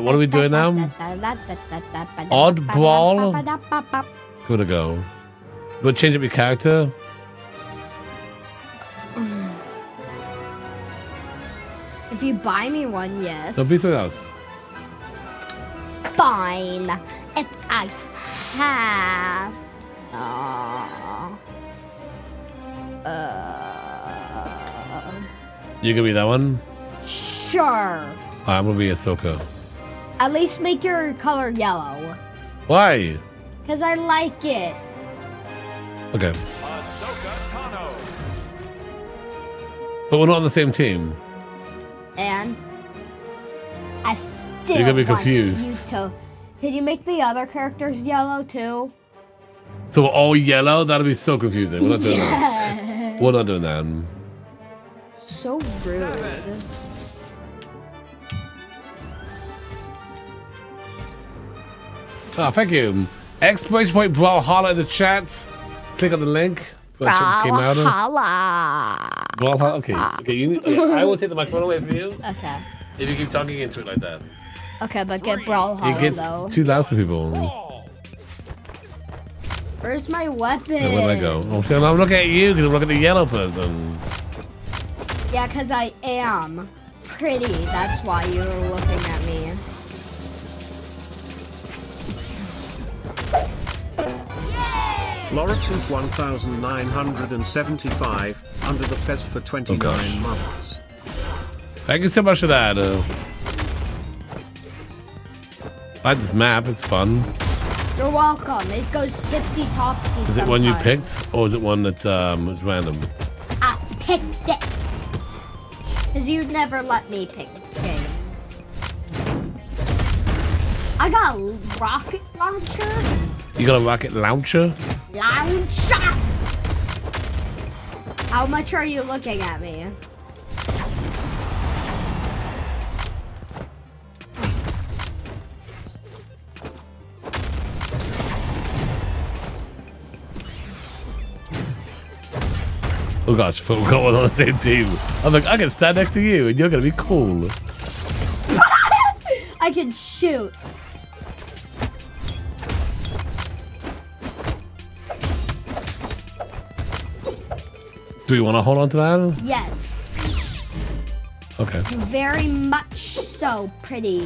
what are we doing now? Oddball? It's gonna go. We'll change up your character. If you buy me one, yes. Don't be so nice. Fine. If I have... Uh, uh, you gonna be that one? Sure. Right, I'm gonna be Ahsoka. At least make your color yellow. Why? Because I like it. Okay. Ahsoka Tano. But we're not on the same team. And I still You're gonna be confused. To Can you make the other characters yellow too? So we're all yellow? That'll be so confusing. We're not doing yeah. that. We're not doing that. So rude. Seven. Oh, thank you. Exploration Point Brawlhalla in the chat. Click on the link. Brawlhalla. Brawlhalla. Okay. Okay, you need, okay. I will take the microphone away from you. Okay. If you keep talking into it like that. Okay, but get Brawlhalla. It gets though. too loud for people. Where's my weapon? Yeah, where did I go? Oh, so I'm looking at you because I'm looking at the yellow person. Yeah, because I am pretty. That's why you're looking at me. Laura took one thousand nine hundred seventy-five under the fest for twenty-nine oh months. Thank you so much for that. Uh, I like this map, it's fun. You're welcome. It goes tipsy topsy. Is it sometimes. One you picked, or is it one that um, was random? I picked it. Because you'd never let me pick games. I got a rocket launcher. You got a rocket launcher? Launcher! How much are you looking at me? Oh gosh, we've got one on the same team. I'm like, I can stand next to you and you're gonna be cool. I can shoot. Do we want to hold on to that? Yes. Okay. Very much so pretty.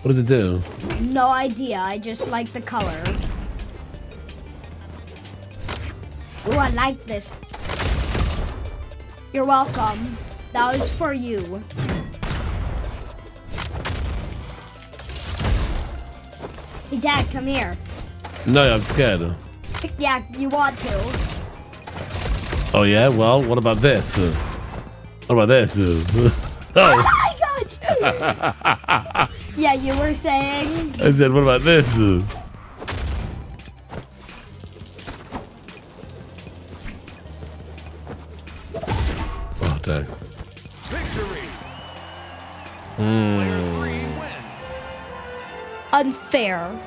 What does it do? No idea, I just like the color. Ooh, I like this. You're welcome. That was for you. Hey, Dad, come here. No, I'm scared. Yeah, you want to. Oh, yeah? Well, what about this? Uh, what about this? Uh, oh. Oh, my God. Yeah, you were saying? I said, what about this? Uh, Victory. Mm. Three wins. Unfair.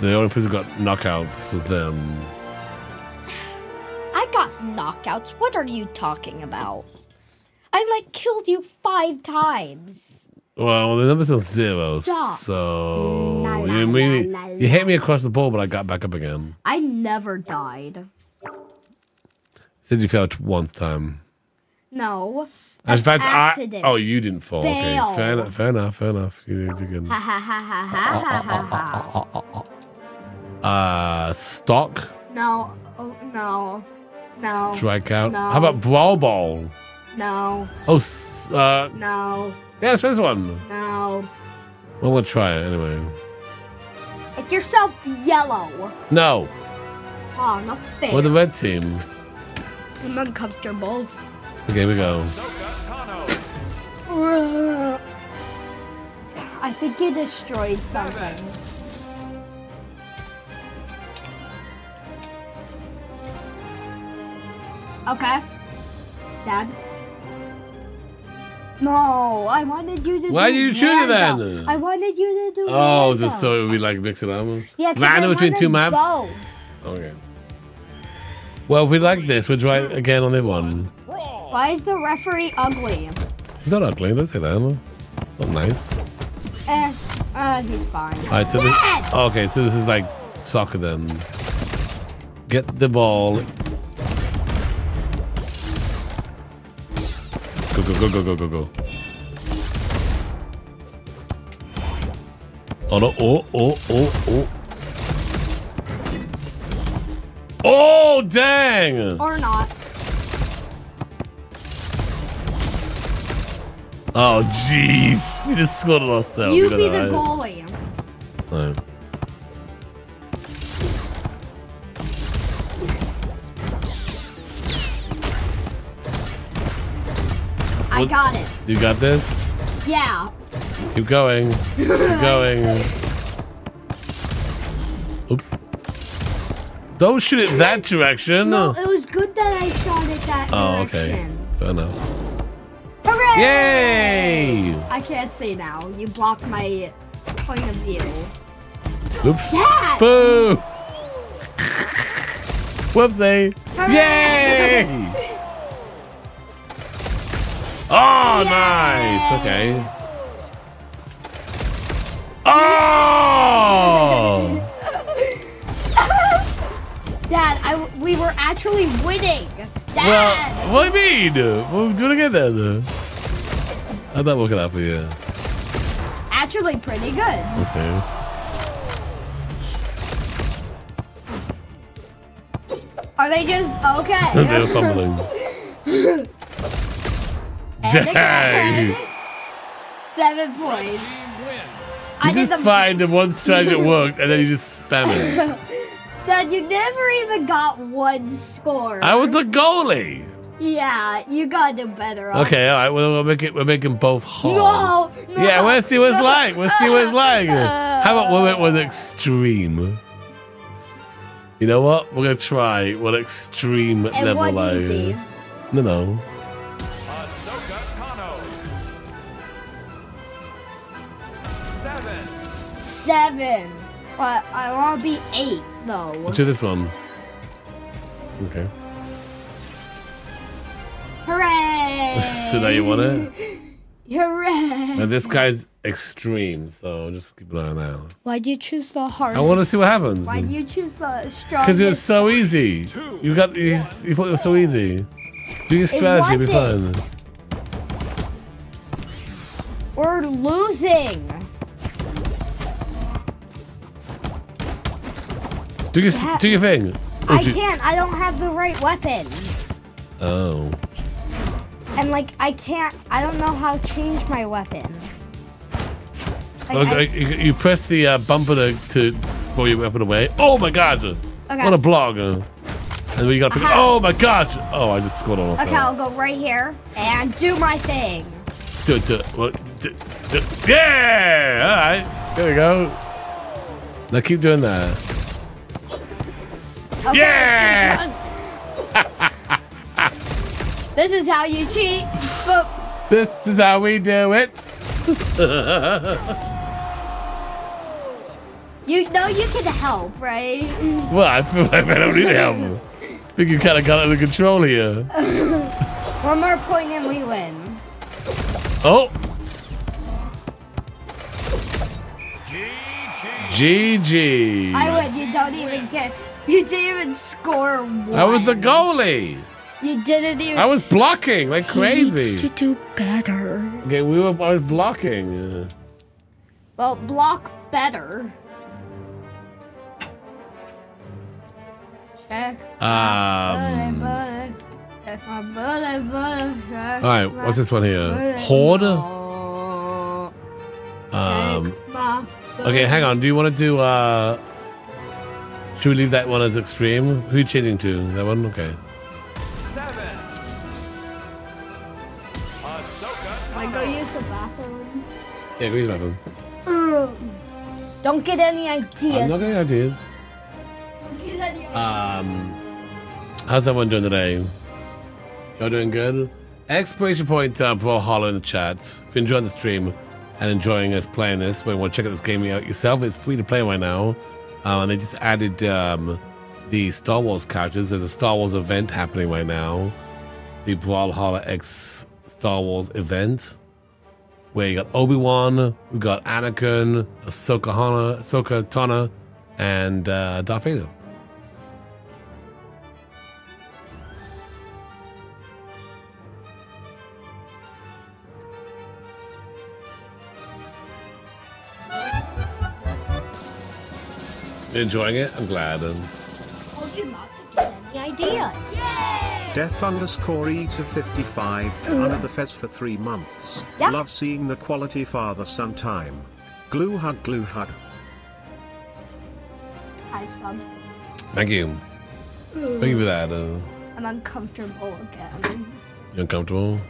The only person got knockouts with them. I got knockouts. What are you talking about? I like killed you five times. Well, the number's still zero. Stop. So la, la, you, really, la, la, la. you hit me across the board, but I got back up again. I never died. Said you failed once time. No. In fact, accident. I, oh, you didn't fall. Fail. Okay, fair enough. Fair enough. Fair enough. You didn't. You didn't. Ha ha ha ha ha ha ha. Uh, stock. No. Oh, no. No. Strikeout. No. How about brawl ball? No. Oh. Uh, no. Yeah, let's try this one. No. Well, we'll try it anyway. Make yourself yellow. No. Oh, not fair. We're the red team. I'm uncomfortable. Okay, here we go. Uh, I think you destroyed something. Okay. Dad. No, I wanted you to Why do Why did you choose it then? I wanted you to do Oh, just so it would be like mixing them? Yeah, random between two maps? Both. Okay. Well, we like this. We'll try it again on this one. Why is the referee ugly? He's not ugly, don't say that. It's not nice. Eh, uh, he's fine. All right, so this, okay, so this is like soccer then. Get the ball. Go, go, go, go, go, go, go. Oh, no, oh, oh, oh, oh. Oh, dang! Or not. Oh, jeez. We just scored ourselves. You be the goalie. All right. I what? got it. You got this? Yeah. Keep going. Keep going. Oops. Don't shoot it that direction. No, it was good that I shot it that oh, direction. Oh, okay. Fair enough. Hooray! Yay! I can't see now. You blocked my point of view. Oops. Yeah. Boo! Whoopsie! Hooray. Yay! Oh, yay. Nice! Okay. Oh! Dad, I, we were actually winning! Dad! Well, what do you mean? We'll do it again then. How'd that work out for you? Actually, pretty good. Okay. Are they just okay? They're fumbling. And again, seven points. You I just find the one strategy that worked, and then you just spam it. Dad, you never even got one score. I was the goalie. Yeah, you gotta do better. On okay, all right. Well, we're making we're making both hard. No, no. Yeah, we'll see what it's no. like. We'll see what it's like. How about when it was extreme? You know what? We're gonna try what extreme and level one like. Easy. No, no. Ahsoka Tano. Seven. Seven. But I want to be eight though. Let's do this one. Okay. Hooray! So now you want it? Hooray! Now this guy's extreme, so just keep an eye on that. Why'd you choose the hardest? I want to see what happens. Why'd you choose the strongest? Because it was so easy. Two, you got you, one, you thought it was so easy. Do your strategy, be fun. We're losing. Do your yeah. do your thing. Oh, I can't. I don't have the right weapon. Oh. And like I can't. I don't know how to change my weapon. Like, okay, I, you, you press the uh, bumper to, to pull your weapon away. Oh my god! Okay. What a blog! And we got. Oh my god! Oh, I just scored on myself. Okay, I'll go right here and do my thing. Do it! Do it! What, do, do. Yeah! All right, there we go. Now keep doing that. Okay, yeah! This is how you cheat. Boop. This is how we do it. You know you can help, right? Well, I feel like I don't need help. I think you kind of got under control here. One more point and we win. Oh. G G. I would. You don't even get. You didn't even score one. I was the goalie. You didn't even. I was blocking like crazy. He needs to do better. Okay, we were. I was blocking. Yeah. Well, block better. Check. Um. All right, what's this one here? Horde. Um. Okay, hang on. Do you want to do? Uh. Should we leave that one as extreme? Who are you changing to? That one? Okay. Go use the bathroom. Yeah, go use the bathroom. Mm. Don't get any ideas. I'm not getting ideas. Don't get any ideas. Um, how's everyone doing today? Y'all doing good? Exploration point uh, Brawlhalla in the chat. If you're enjoying the stream and enjoying us playing this, but you want to check out this game out yourself, it's free to play right now. Uh, and they just added um, the Star Wars characters. There's a Star Wars event happening right now. The Brawlhalla X Star Wars event, where you got Obi-Wan, we got Anakin, Ahsoka, Hana, Ahsoka Tano, and uh, Darth Vader. You're enjoying it? I'm glad. Um, The idea. Yay! Death underscore E to fifty-five. Under the fez for three months. Yeah. Love seeing the quality father son time. Glue hug, glue hug. Hi, son. Thank you. Ooh. Thank you for that. Uh, I'm uncomfortable again. You uncomfortable?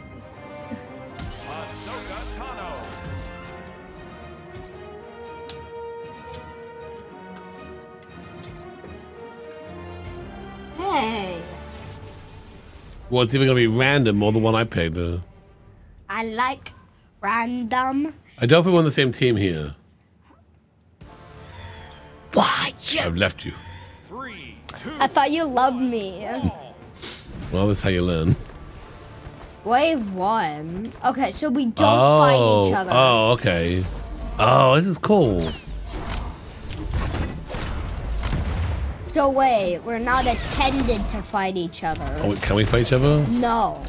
Hey. Well, it's either going to be random or the one I picked. Uh, I like random. I don't think we're on the same team here. I've left you. Three, two, I thought you loved me. Well, that's how you learn. Wave one. Okay, so we don't oh, fight each other. Oh, okay. Oh, this is cool. So wait, we're not intended to fight each other. Oh, can we fight each other? No.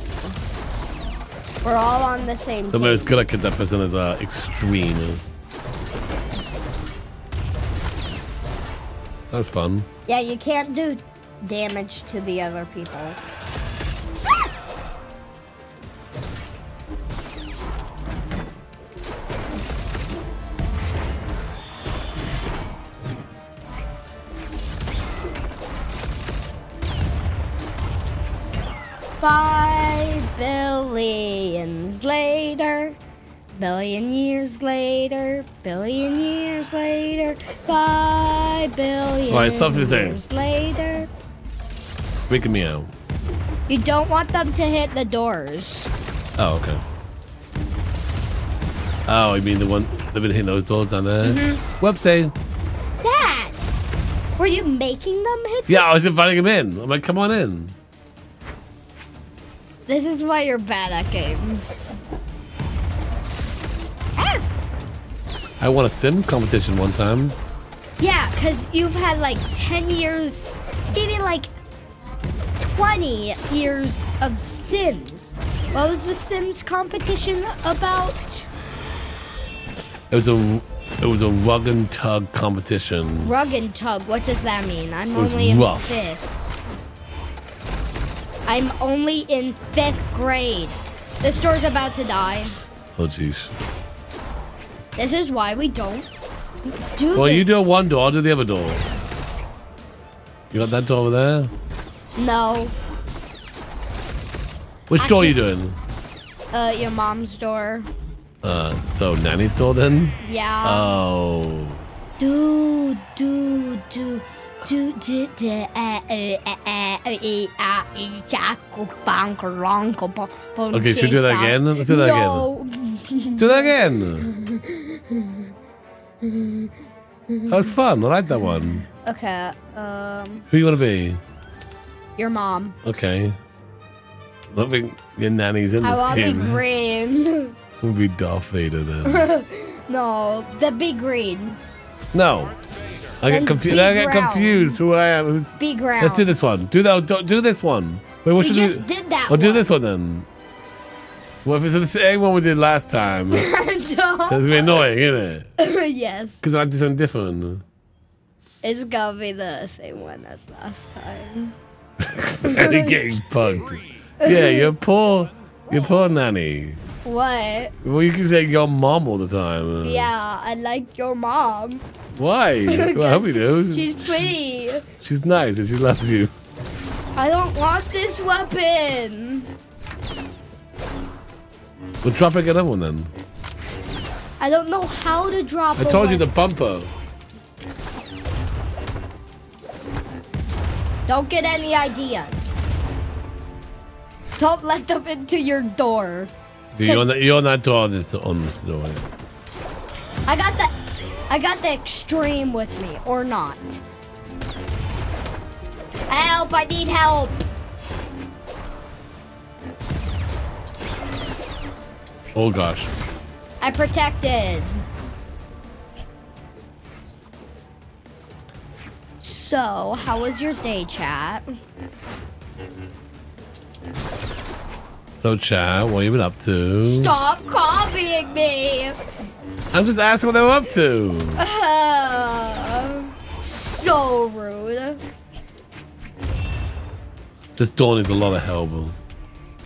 We're all on the same so team. So it's good I get that person as uh, extreme. That was fun. Yeah, you can't do damage to the other people. Five billions later, billion years later, billion years later, five billion right, years there. later. Freaking me out. You don't want them to hit the doors. Oh, okay. Oh, you mean the one they've been hitting those doors down there? Mm-hmm. Website. Dad, were you making them hit? Yeah, I was inviting them in. I'm like, come on in. This is why you're bad at games. Ah! I won a Sims competition one time. Yeah, because you've had like ten years, maybe like twenty years of Sims. What was the Sims competition about? It was a, it was a rug and tug competition. Rug and tug, what does that mean? I'm only in fifth. I'm only in fifth grade. This door's about to die. Oh, jeez. This is why we don't do this. Well, you do one door, I'll do the other door. You got that door over there? No. Which Actually, door are you doing? Uh, your mom's door. Uh, so Nanny's door then? Yeah. Oh. Do, do, do. Do do do eh eh eh eh Okay, should we do that again? Let's do that no. again. Do that again. That was fun. I like that one. Okay. Um. Who you want to be? Your mom. Okay. Loving your nanny's in this game. I want to be green. We'll be Darth Vader then. No, the big green. No. I get confused. I get confused. Who I am? Who's? Big round. Let's do this one. Do that. Do, do this one. Wait, what we should just we? Did that. I'll one. do this one then. Well, if it's the same one we did last time, that's gonna be annoying, isn't it? Yes. Because I like to do something different. It's gonna be the same one as last time. And you're getting punked. Yeah, you're poor. You're poor nanny. What? Well, you keep saying your mom all the time. Yeah, I like your mom. Why? Well, I hope you do. She's pretty. She's nice and she loves you. I don't want this weapon. We'll drop it another one then. I don't know how to drop it. I told you the bumper. Don't get any ideas. Don't let them into your door. You're on, that, you're on that door, that's on this door. I got the... I got the extreme with me, or not. Help, I need help. Oh gosh. I protected. So, how was your day, chat? So, chat, what have you been up to? Stop copying me. I'm just asking what they were up to. Uh, so rude. This door needs a lot of help.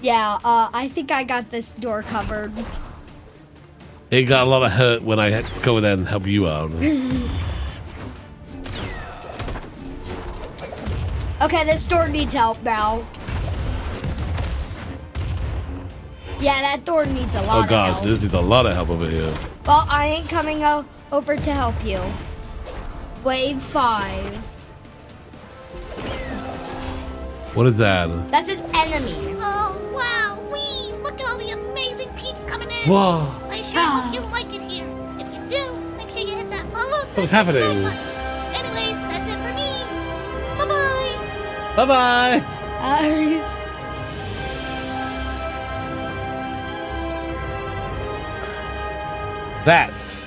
Yeah, uh, I think I got this door covered. It got a lot of hurt when I had to go over there and help you out. Okay, this door needs help now. Yeah, that door needs a lot of help. Oh gosh, this needs a lot of help over here. Well, I ain't coming over to help you. Wave five. What is that? That's an enemy. Oh, wow, wee! Look at all the amazing peeps coming in. Whoa. I sure ah. hope you like it here. If you do, make sure you hit that follow. What's happening? Anyways, that's it. Bye-bye. Bye. That's,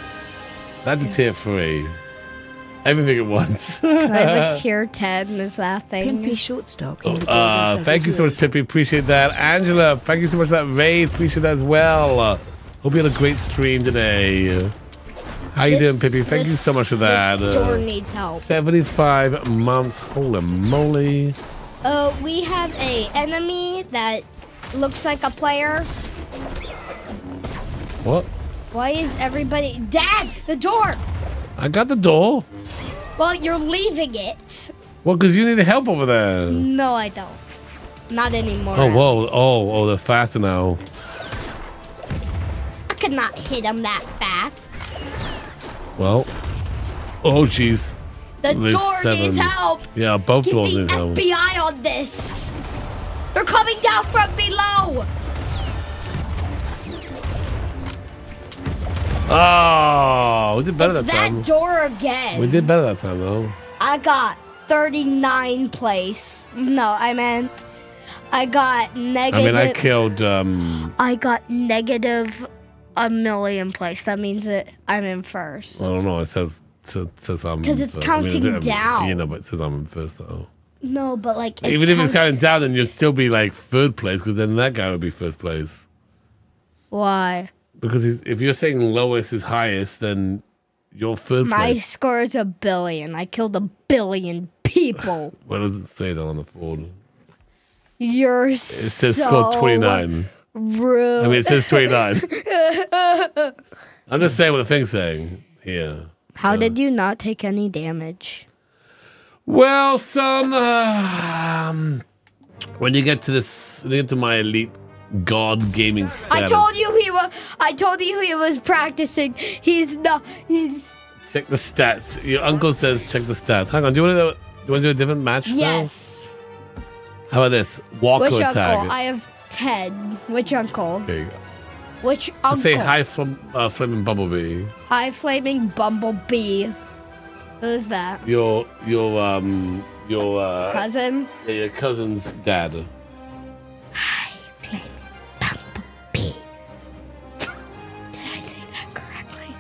that's a tier three. Everything at once. Can I have a tier ten? Is that thing? Pimpy shortstop. Oh, uh, thank you so much, Pimpy. Appreciate that. Angela, thank you so much for that raid. Appreciate that as well. Uh, hope you had a great stream today. How you this, doing, Pimpy? Thank this, you so much for that. This door uh, needs help. seventy-five months. Holy moly. Uh, we have a enemy that looks like a player. What? Why is everybody... Dad, the door! I got the door. Well, you're leaving it. Well, because you need help over there. No, I don't. Not anymore. Oh, whoa. Oh, oh, they're faster now. I could not hit them that fast. Well. Oh, jeez. The There's door seven. needs help. Yeah, both Get doors need help. Get the F B I on this. They're coming down from below. Oh, we did better it's that time. That door again. We did better that time, though. I got thirty-nine place. No, I meant I got negative. I mean, I killed. Um, I got negative a million place. That means that I'm in first. I don't know. It says it says I'm. Because it's counting I mean, down. You know, but it says I'm in first though. No, but like it's even if it's counting down, then you'd still be like third place because then that guy would be first place. Why? Because he's, if you're saying lowest is highest, then you're third place. My score is a billion. I killed a billion people. What does it say though on the board? You're it says so score twenty-nine. Rude. I mean, it says twenty-nine. I'm just saying what the thing's saying here. How uh, did you not take any damage? Well, son, uh, um, when you get to this, when you get to my elite. God gaming status. I told you he was. I told you he was practicing. He's not. He's. Check the stats. Your uncle says check the stats. Hang on. Do you want to? Do you want to do a different match? Yes. Now? How about this? Walker Which tag. Uncle? I have Ted. Which uncle? There you go. Which Just uncle? Say hi, from uh, flaming bumblebee. Hi, flaming bumblebee. Who's that? Your your um your uh, cousin. Yeah, your cousin's dad.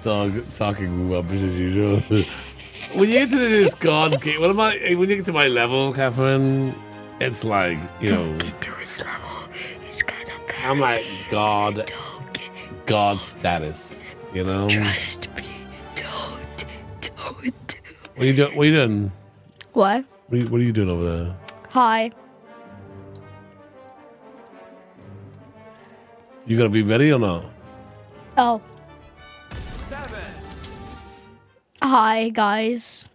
Talk, talking rubbish as usual. When you get to this god game, what am I? When you get to my level, Catherine, it's like you Don't know. Get to his level. He's gonna I'm like god, god status. You know. Trust me. Don't, don't. What are you doing? What are you doing? What? What are you, what are you doing over there? Hi. You gonna be ready or not? Oh. Hi guys.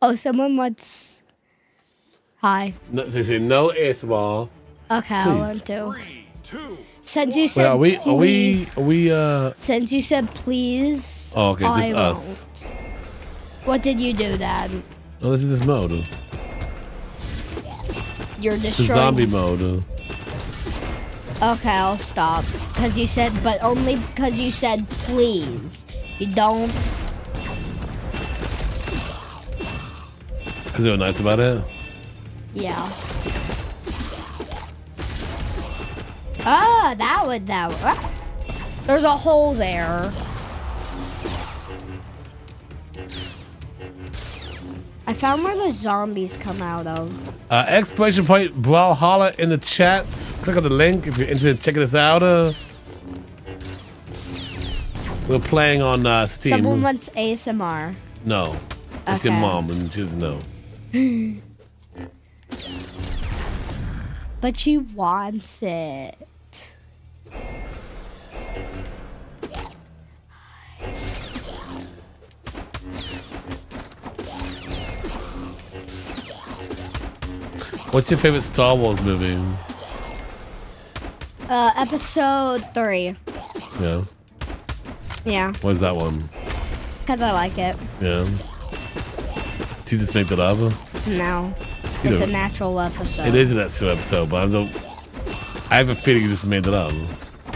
Oh, someone wants. Hi. No, they say no A S M R. Okay, please. I want to. Three, two, Since you said Wait, are we? Are we? Are we? Uh. Since you said please. Oh, okay, just us. What did you do, Dad? Oh, this is this mode. You're destroying. It's zombie mode. Okay, I'll stop. Cause you said, but only because you said please. You don't. Is it nice about it? Yeah. Oh, that would, that would. Ah. There's a hole there. I found where the zombies come out of. Uh, Exploration Point Brawlhalla in the chat. Click on the link if you're interested in checking this out. Uh, we're playing on uh, Steam. Someone wants A S M R. No. Okay. It's your mom and she doesn't know. But she wants it. What's your favorite Star Wars movie? Uh, episode three. Yeah. Yeah. Why's that one? Because I like it. Yeah. Did you just make that up? No. You it's know, a natural episode. It is a natural episode, but I don't. I have a feeling you just made that up.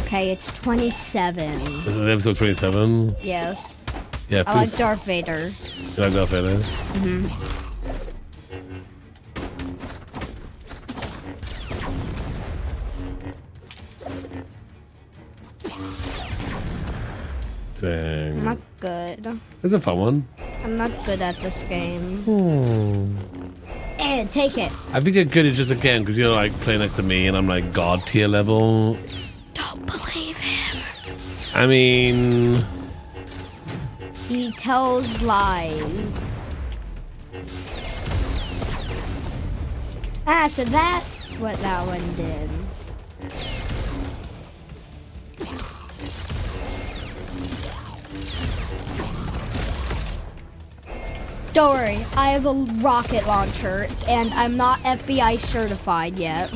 Okay, it's twenty-seven. Is it episode twenty-seven? Yes. Yeah. I like Darth Vader. You like Darth Vader? Mm-hmm. Dang. I'm not good. It's a fun one. I'm not good at this game. Hmm. Ed, take it. I think you're good at just again because you're like playing next to me and I'm like god tier level. Don't believe him. I mean, he tells lies. Ah, so that's what that one did. Don't worry, I have a rocket launcher, and I'm not F B I certified yet.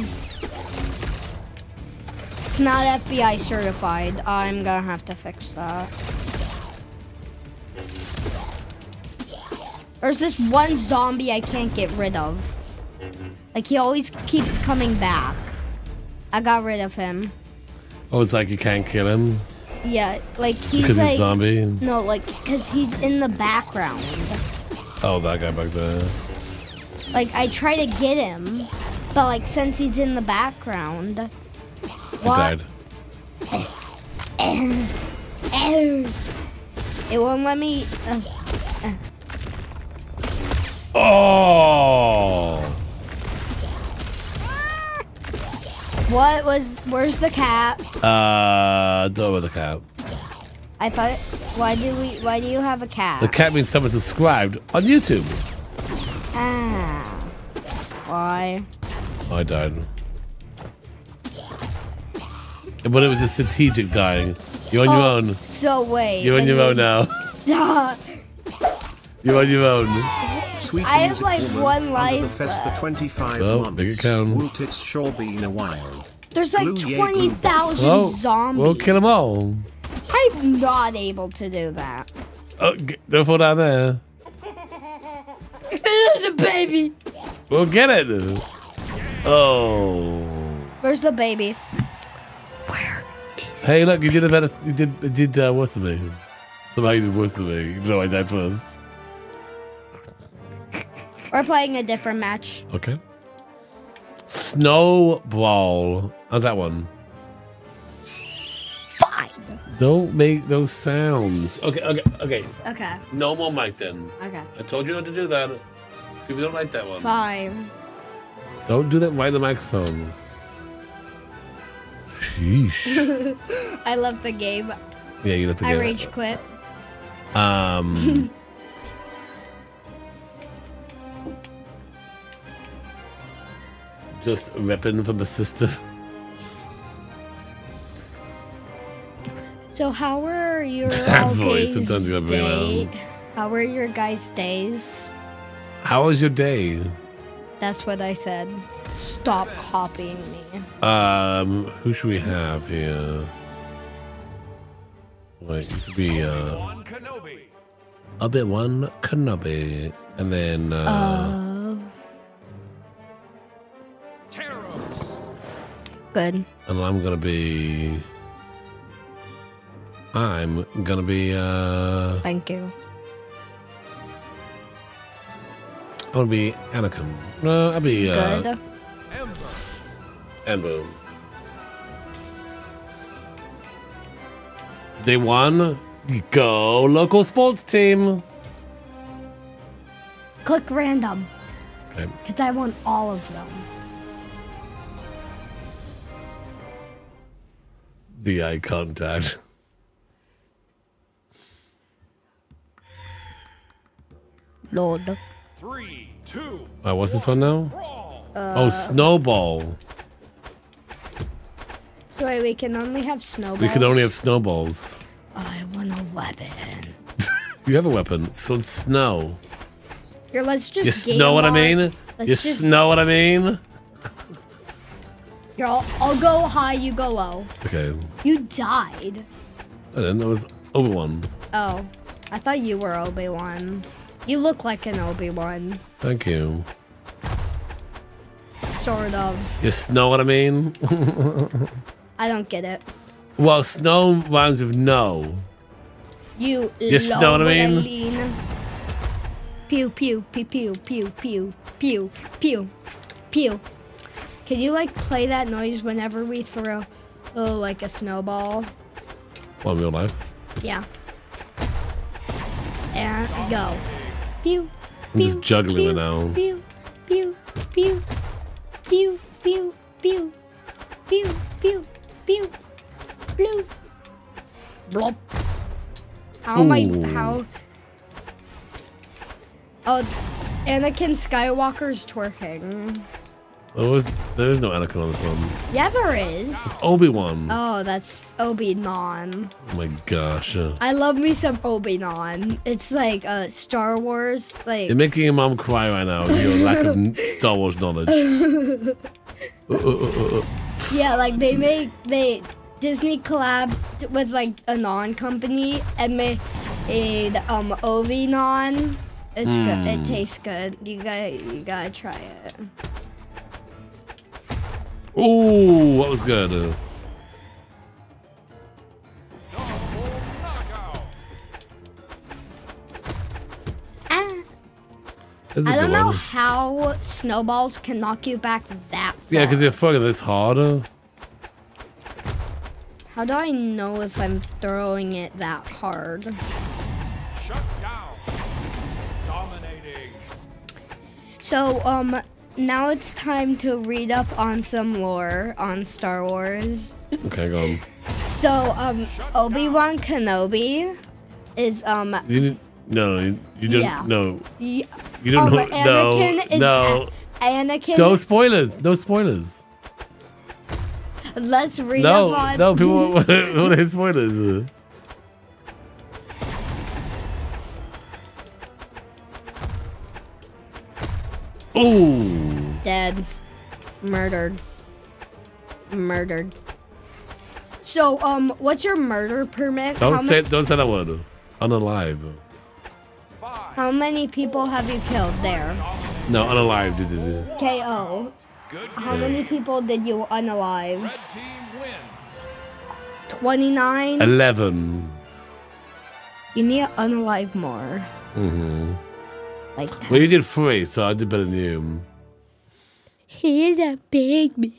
It's not F B I certified. I'm gonna have to fix that. There's this one zombie I can't get rid of. Like, he always keeps coming back. I got rid of him. Oh, it's like you can't kill him? Yeah, like, he's because like... Because he's a zombie? No, like, because he's in the background. Oh, that guy back there. Like, I try to get him, but, like, since he's in the background... What? Died. It won't let me... Uh, uh. Oh! What was, where's the cat? Uh, don't know the cat. I thought, why do we, why do you have a cat? The cat means someone subscribed on YouTube. Ah, why? I died. But it was a strategic dying. You're on oh, your own. So wait. You're on your own now. Stop. You're on your own. Sweet I have like woman, one life left. For twenty-five oh, months. Make it count. Won't it sure been a while? There's like twenty thousand oh, zombies. We'll kill them all. I'm not able to do that. Oh, don't fall down there. There's a baby. We'll get it. Oh. Where's the baby? Where is Hey, look, you did a better. You did, you did uh, worse than me. Somebody did worse than me. No, I died first. We're playing a different match. Okay. Snow Brawl. How's that one? Fine. Don't make those sounds. Okay, okay, okay. Okay. No more mic then. Okay. I told you not to do that. People don't like that one. Fine. Don't do that right in the microphone. Sheesh. I love the game. Yeah, you love the game. I rage quit. Um... Just ripping from a sister. So how were your guys' day? How were your guys' days? How was your day? That's what I said. Stop copying me. Um, who should we have here? Wait, it could be uh, Obi-Wan Kenobi. Obi-Wan Kenobi, and then uh. uh Good. And I'm gonna be. I'm gonna be. Uh, Thank you. I'm gonna be Anakin. No, I'll be. Uh, Good. Ember. Ember. Day one. Go local sports team. Click random. Okay. Because I want all of them. The eye contact. Lord. Three, two. Uh, what's this one now? Uh, oh, snowball. Wait, we can only have snowballs. We can only have snowballs. I want a weapon. You have a weapon, so it's snow. Here, let's just. You know what I mean? You know what I mean? Girl, I'll go high, you go low. Okay. You died. I didn't. I was Obi-Wan. Oh, I thought you were Obi-Wan. You look like an Obi-Wan. Thank you. Sort of. You know what I mean? I don't get it. Well, snow rhymes with no. You, you know what I mean? I mean? Pew, pew, pew, pew, pew, pew, pew, pew, pew. Can you like play that noise whenever we throw, oh, like a snowball? Well, in real life? Yeah. and go. Pew, I'm just juggling pew, it now. Pew, pew, pew, pew, pew, pew, pew, pew, pew, blue. Blop. How am I, how? Oh, Anakin Skywalker's twerking. There was, there is no Anakin on this one. Yeah, there is. It's Obi-Wan. Oh, that's Obi-Wan. Oh my gosh. Yeah. I love me some Obi-Wan. It's like uh, Star Wars. Like you're making your mom cry right now with your lack of Star Wars knowledge. uh, uh, uh, uh. Yeah, like they make they Disney collab with like a non company and made a um Obi-Wan. It's mm. good. It tastes good. You gotta you gotta try it. Oh, that was good. Ah. I don't know how snowballs can knock you back that far. Yeah, because you're fucking this harder. How do I know if I'm throwing it that hard? Shut down. Dominating. So, um... now it's time to read up on some lore on Star Wars. Okay, go on. So, um, Obi-Wan Kenobi is, um... You didn't, no, you, you didn't, yeah. no. You don't um, know, Anakin no, is no. Anakin... No spoilers, no spoilers. Let's read no, up on... No, people want to hear spoilers. Oh! Dead. Murdered. Murdered. So, um, what's your murder permit? Don't How say don't say that word. Unalive. How many people have you killed there? No, unalive. K O. How yeah. many people did you unalive? twenty-nine? eleven. You need to unalive more. Mm-hmm. Like well, you did three, so I did better than you. He's a big man.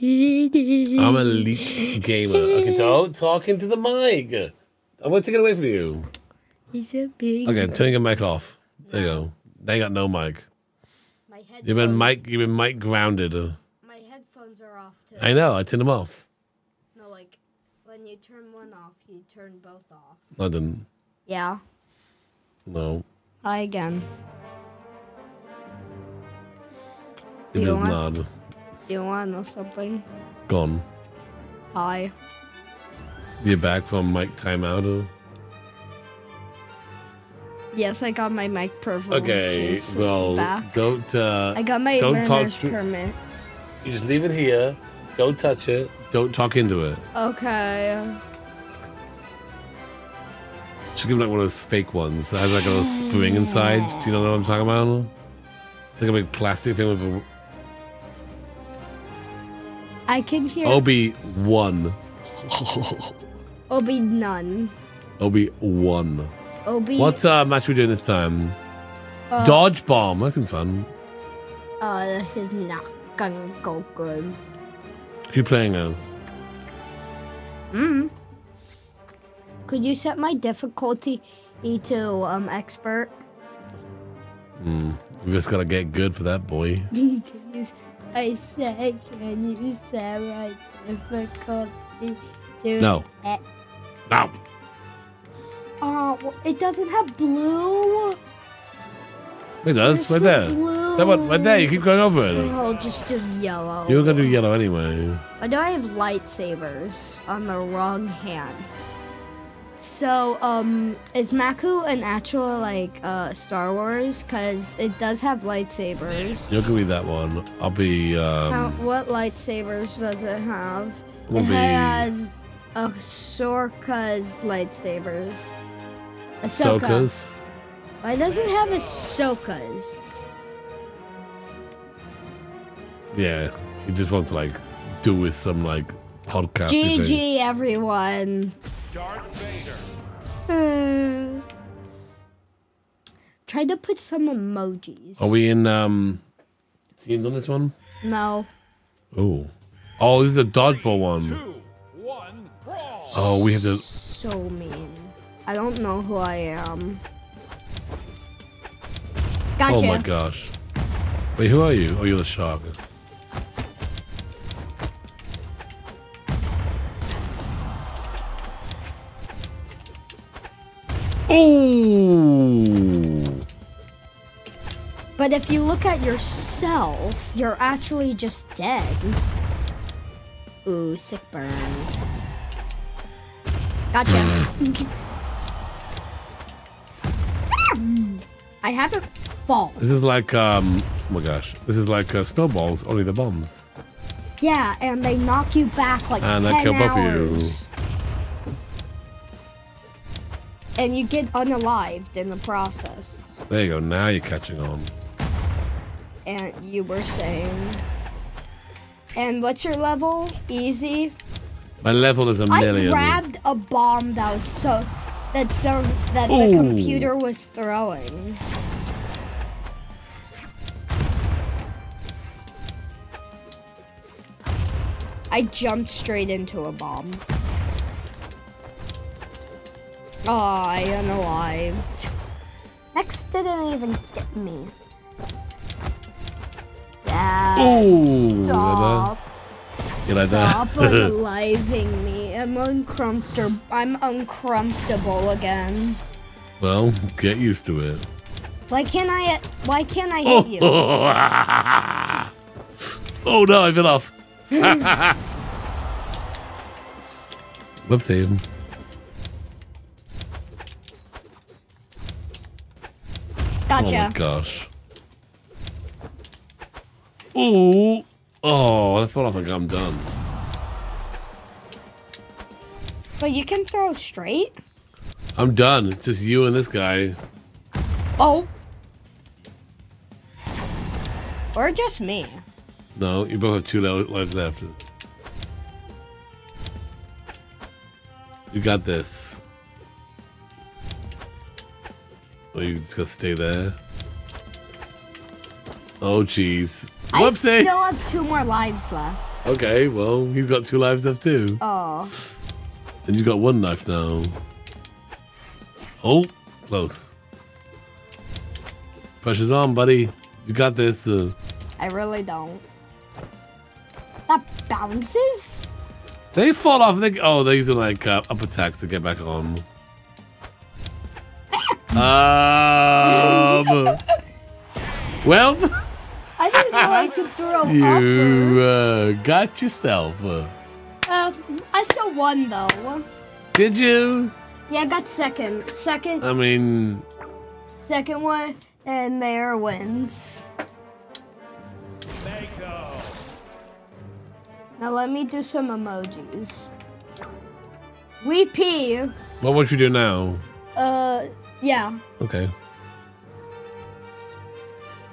I'm an elite gamer. Okay, don't talk into the mic. I'm going to take it away from you. He's a big Okay, I'm turning your mic off. There you go. Now you got no mic. My headphones. You've been mic, you've been mic grounded. My headphones are off, too. I know. I turned them off. No, like, when you turn one off, you turn both off. I didn't. Yeah. No. Hi again. It you is want, not. You want or something? Gone. Hi. You're back from mic timeout? Or? Yes, I got my mic privilege. Okay, well, back. don't. Uh, I got my learner's permit. You just leave it here. Don't touch it. Don't talk into it. Okay. Should give it like one of those fake ones that has like a little spring inside. Do you know what I'm talking about? It's like a big plastic thing with a. I can hear Obi-Wan. Obi-None. Obi-Wan. Obi what uh, match are we doing this time? Uh, Dodge Bomb. That seems fun. Oh, uh, this is not gonna go good. Who playing as? Mm. Could you set my difficulty to um expert? Hmm. We just gotta get good for that, boy. I said, can you set my difficulty to No. It? No. Oh, well, it doesn't have blue. It does. Right there. Blue. That one, right there. You keep going over it. I'll just do yellow. You're gonna do yellow anyway. I know I have lightsabers on the wrong hand. So, um, is Maku an actual, like, uh, Star Wars? Because it does have lightsabers. You're going to be that one. I'll be, um... How, what lightsabers does it have? It be... has Ahsoka's lightsabers. Ahsoka. Ahsoka's? Why does it have Ahsoka's? Yeah, he just wants to, like, do with some, like, podcast. G G, everyone. Darth Vader. Uh, try to put some emojis. Are we in um, teams on this one? No. Oh. Oh, this is a dodgeball one. Three, two, one, oh, we have to. So mean. I don't know who I am. Gotcha. Oh my gosh. Wait, who are you? Oh, you're the shark. Oh. But if you look at yourself, you're actually just dead. Ooh, sick burn. Gotcha. I have to fall. This is like, um, oh my gosh. This is like uh, snowballs, only the bombs. Yeah, and they knock you back like and ten I kill hours. Both of you. And you get unalived in the process. There you go, now you're catching on. And you were saying... And what's your level? Easy? My level is a million. I grabbed a bomb that was so... That so, that Ooh. The computer was throwing. I jumped straight into a bomb. Oh, I unalived. Next didn't even get me. Dad, Ooh, stop. Stop unaliving me. I'm uncomfortable. I'm uncomfortable again. Well, get used to it. Why can't I? Why can't I hit you? Oh no, I fell off. Whoopsie. Gotcha. Oh my gosh. Ooh. Oh, I felt like I'm done. But you can throw straight? I'm done. It's just you and this guy. Oh. Or just me. No, you both have two lives left. You got this. Are you just gonna stay there? Oh, jeez. I still have two more lives left. Okay, well, he's got two lives left too. Oh. And you've got one knife now. Oh, close. Pressure's on, buddy. You got this. Uh... I really don't. That bounces? They fall off. They... Oh, they're using like uh, up attacks to get back on. Um, well, I didn't know I could throw you, upwards. You uh, got yourself. Uh, I still won though. Did you? Yeah, I got second. Second. I mean, second one, and there wins. Bingo. Now let me do some emojis. We pee. Well, what you do now? Uh. Yeah. Okay.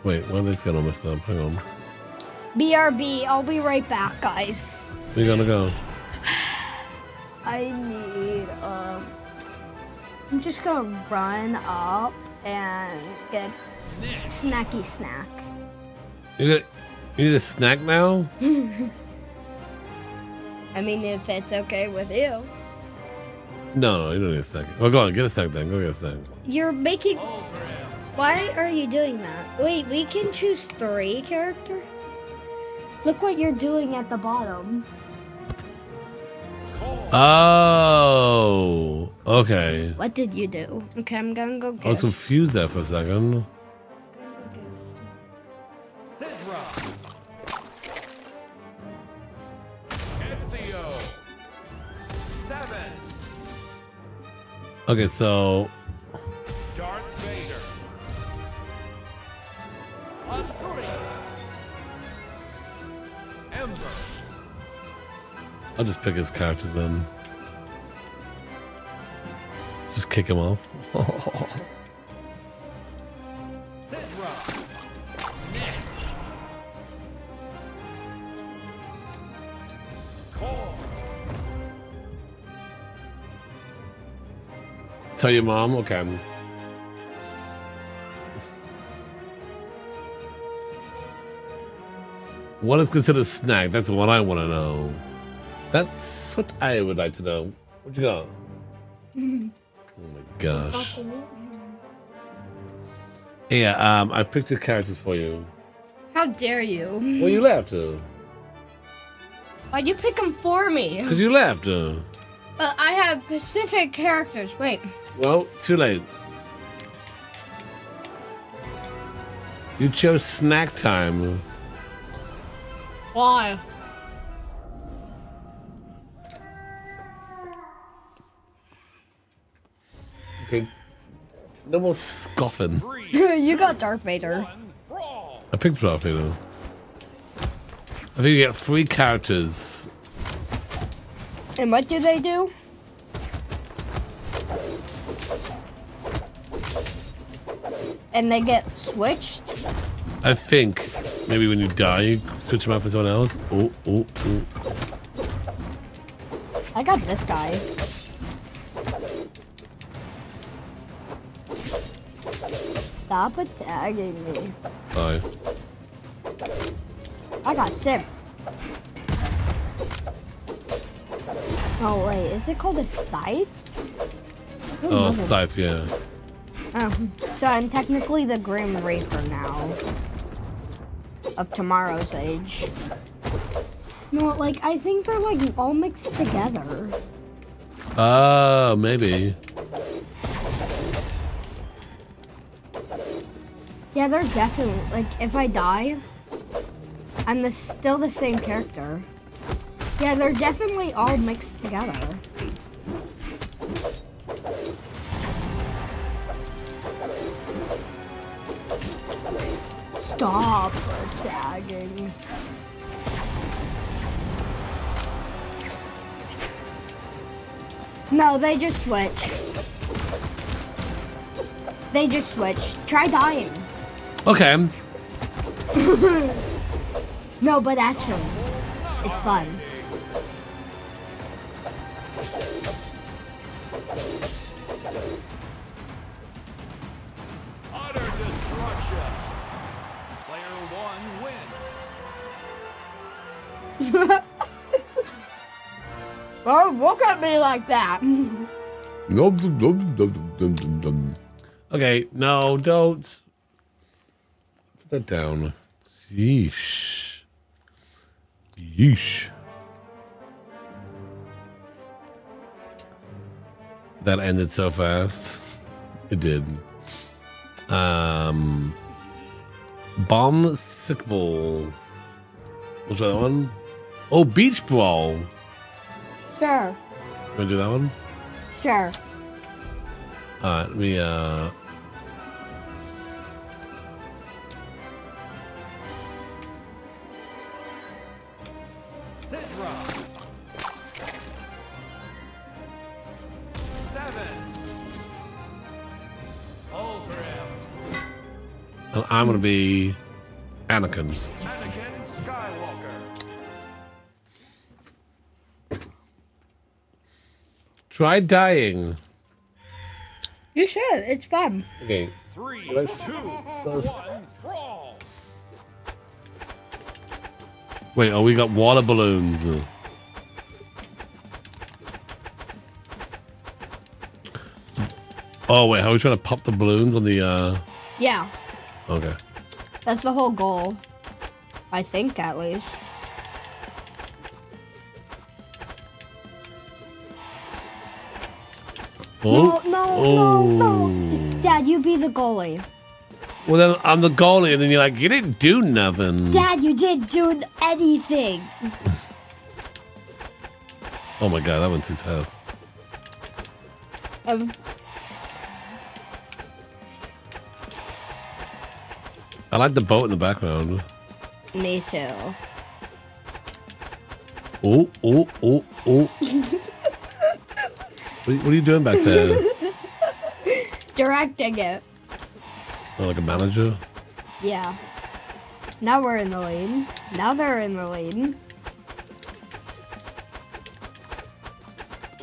Wait, why are they kind of messed up? Hang on. B R B, I'll be right back, guys. We're gonna go. I need, um... I'm just gonna run up and get a snacky snack. You got, you need a snack now? I mean, if it's okay with you. No, no, you don't need a snack. Well, go on, get a snack then. Go get a snack. You're making... Why are you doing that? Wait, we can choose three character? Look what you're doing at the bottom. Oh, okay. What did you do? Okay, I'm gonna go get... I was confused there for a second. Okay, so Darth Vader. Ember. I'll just pick his characters then. Just kick him off. Tell your mom, okay. What is considered a snack? That's what I want to know. That's what I would like to know. What you got? Oh my gosh. Yeah, um, I picked the characters for you. How dare you? Well, you left to. Why'd you pick them for me? Because you left to. But I have specific characters. Wait. Well, too late. You chose snack time. Why? Okay. No more scoffing. You got Darth Vader. I picked Darth Vader. I think you get three characters. And what do they do? And they get switched? I think maybe when you die, you switch them out for someone else. Oh, oh, oh. I got this guy. Stop attacking me. Sorry. I got sipped. Oh, wait, is it called a scythe? Oh, scythe, yeah. Oh, so I'm technically the Grim Reaper now. Of tomorrow's age. No, like, I think they're, like, all mixed together. Oh, uh, maybe. Yeah, they're definitely, like, if I die, I'm the, still the same character. Yeah, they're definitely all mixed together. Stop tagging. No, they just switch. They just switch. Try dying. Okay. No, but actually, it's fun. Oh, look at me like that. Okay, no, don't. Put that down. Yeesh. Yeesh. That ended so fast. It did. Um, Bomb Sick Ball. What's that one? Oh, Beach Brawl. Sure. You wanna do that one? Sure. Alright, let me, uh... Sidra. Seven. Holgram. And I'm gonna be Anakin. Anakin Skywalker. Try dying. You should. It's fun. Okay. Three, let's, two, let's... one, brawl. Wait, oh, we got water balloons. Oh, wait, how are we trying to pop the balloons on the, uh... Yeah. Okay. That's the whole goal. I think, at least. Oh. No, no, oh. no, no. Dad, you be the goalie. Well, then I'm the goalie, and then you're like, you didn't do nothing. Dad, you didn't do anything. Oh, my God, that went too fast. Um. I like the boat in the background. Me too. Oh, oh, oh, oh. What are you doing back there? Directing it. Oh, like a manager? Yeah. Now we're in the lead. Now they're in the lead.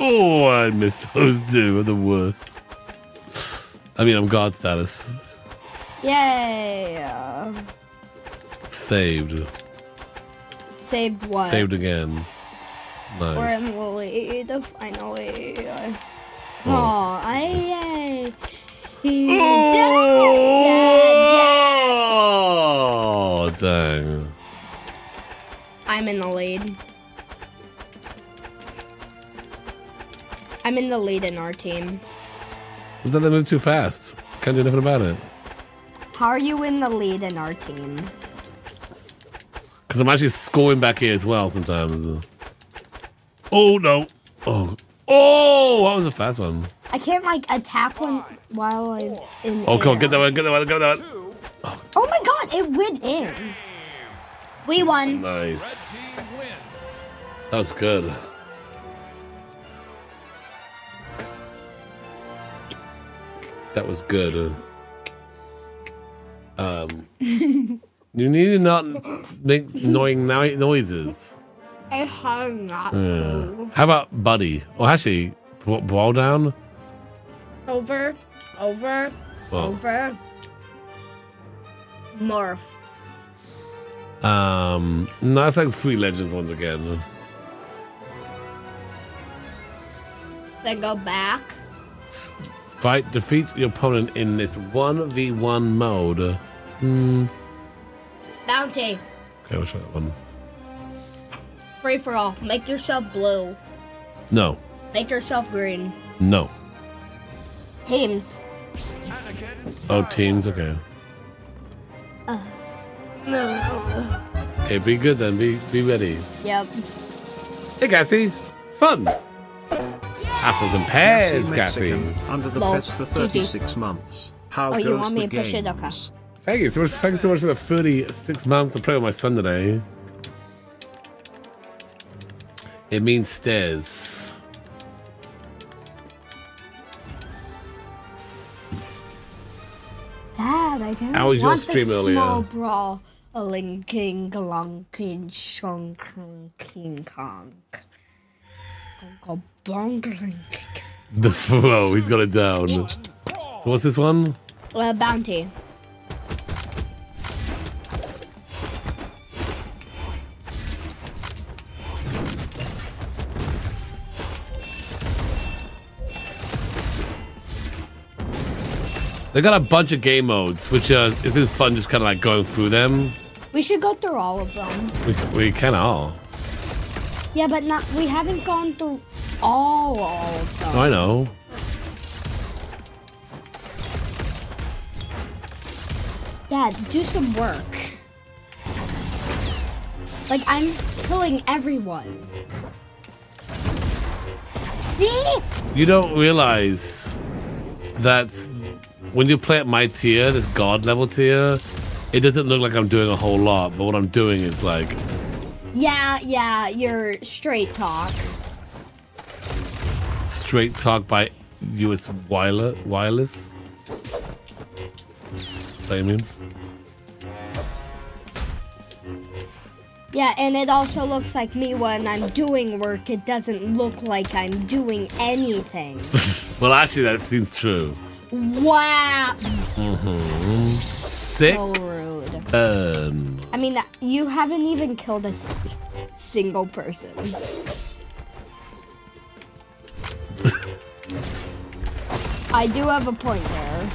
Oh, I missed those two. They're the worst. I mean, I'm God status. Yay. Saved. Saved what? Saved again. Nice. We're in the lead, finally. Oh, I... I, I he oh. I'm in the lead. I'm in the lead in our team. Sometimes I move too fast. Can't do nothing about it. How are you in the lead in our team? Because I'm actually scoring back here as well sometimes. Oh, no. Oh. Oh, that was a fast one. I can't, like, attack one while I'm in Oh, come air. on. Get that one. Get that one. Get that one. Oh, oh my God. It went in. We won. Nice. That was good. That was good. Um, you need to not make annoying noises. I have not. Yeah. How about buddy? Or actually, brawl down. Over, over, what? over. Morph. Um, no, that's like Free Legends once again. Then go back. St Fight, defeat your opponent in this one v one mode. Hmm. Bounty. Okay, we'll try that one. Free for all. Make yourself blue. No. Make yourself green. No. Teams. Oh, teams, okay. Uh, no. Okay, be good then. Be be ready. Yep. Hey, Cassie. It's fun. Apples and pears, Cassie. Under the fence for thirty-six months. How oh, you want me to push it, okay? Thank you so much. Thank you so much for the thirty-six months to play with my son today. It means stairs. Dad, I didn't How was want your stream this earlier? Small brawl. A linking, glonking, shonk, king kong. The flow, he's got it down. So what's this one? Well, bounty. They got a bunch of game modes, which uh, it's been fun just kind of like going through them. We should go through all of them. We, we kind of all. Yeah, but not. We haven't gone through all, all of them. I know. Dad, do some work. Like, I'm killing everyone. See? You don't realize that when you play at my tier, this god level tier, it doesn't look like I'm doing a whole lot, but what I'm doing is like... Yeah, yeah, you're straight talk. Straight talk by U S Wireless? Wireless? Is that you mean? Yeah, and it also looks like me when I'm doing work. It doesn't look like I'm doing anything. Well, actually, that seems true. Wow. Mm-hmm. Sick. So rude. Um... I mean, you haven't even killed a single person. I do have a point there.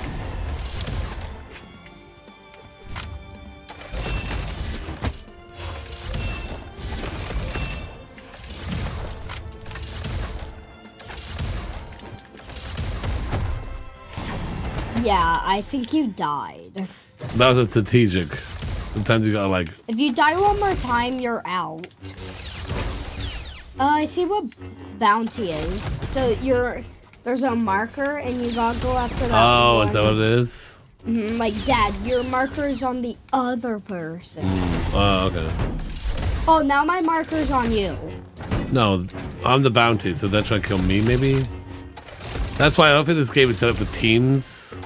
Yeah, I think you died. That was a strategic. Sometimes you gotta like... If you die one more time, you're out. Uh, I see what bounty is. So you're... There's a marker and you gotta go after that Oh, one. Is that what it is? Mm-hmm. Like, Dad, your marker is on the other person. Mm. Oh, okay. Oh, now my marker's on you. No, I'm the bounty, so they're trying to kill me, maybe? That's why I don't think this game is set up for teams.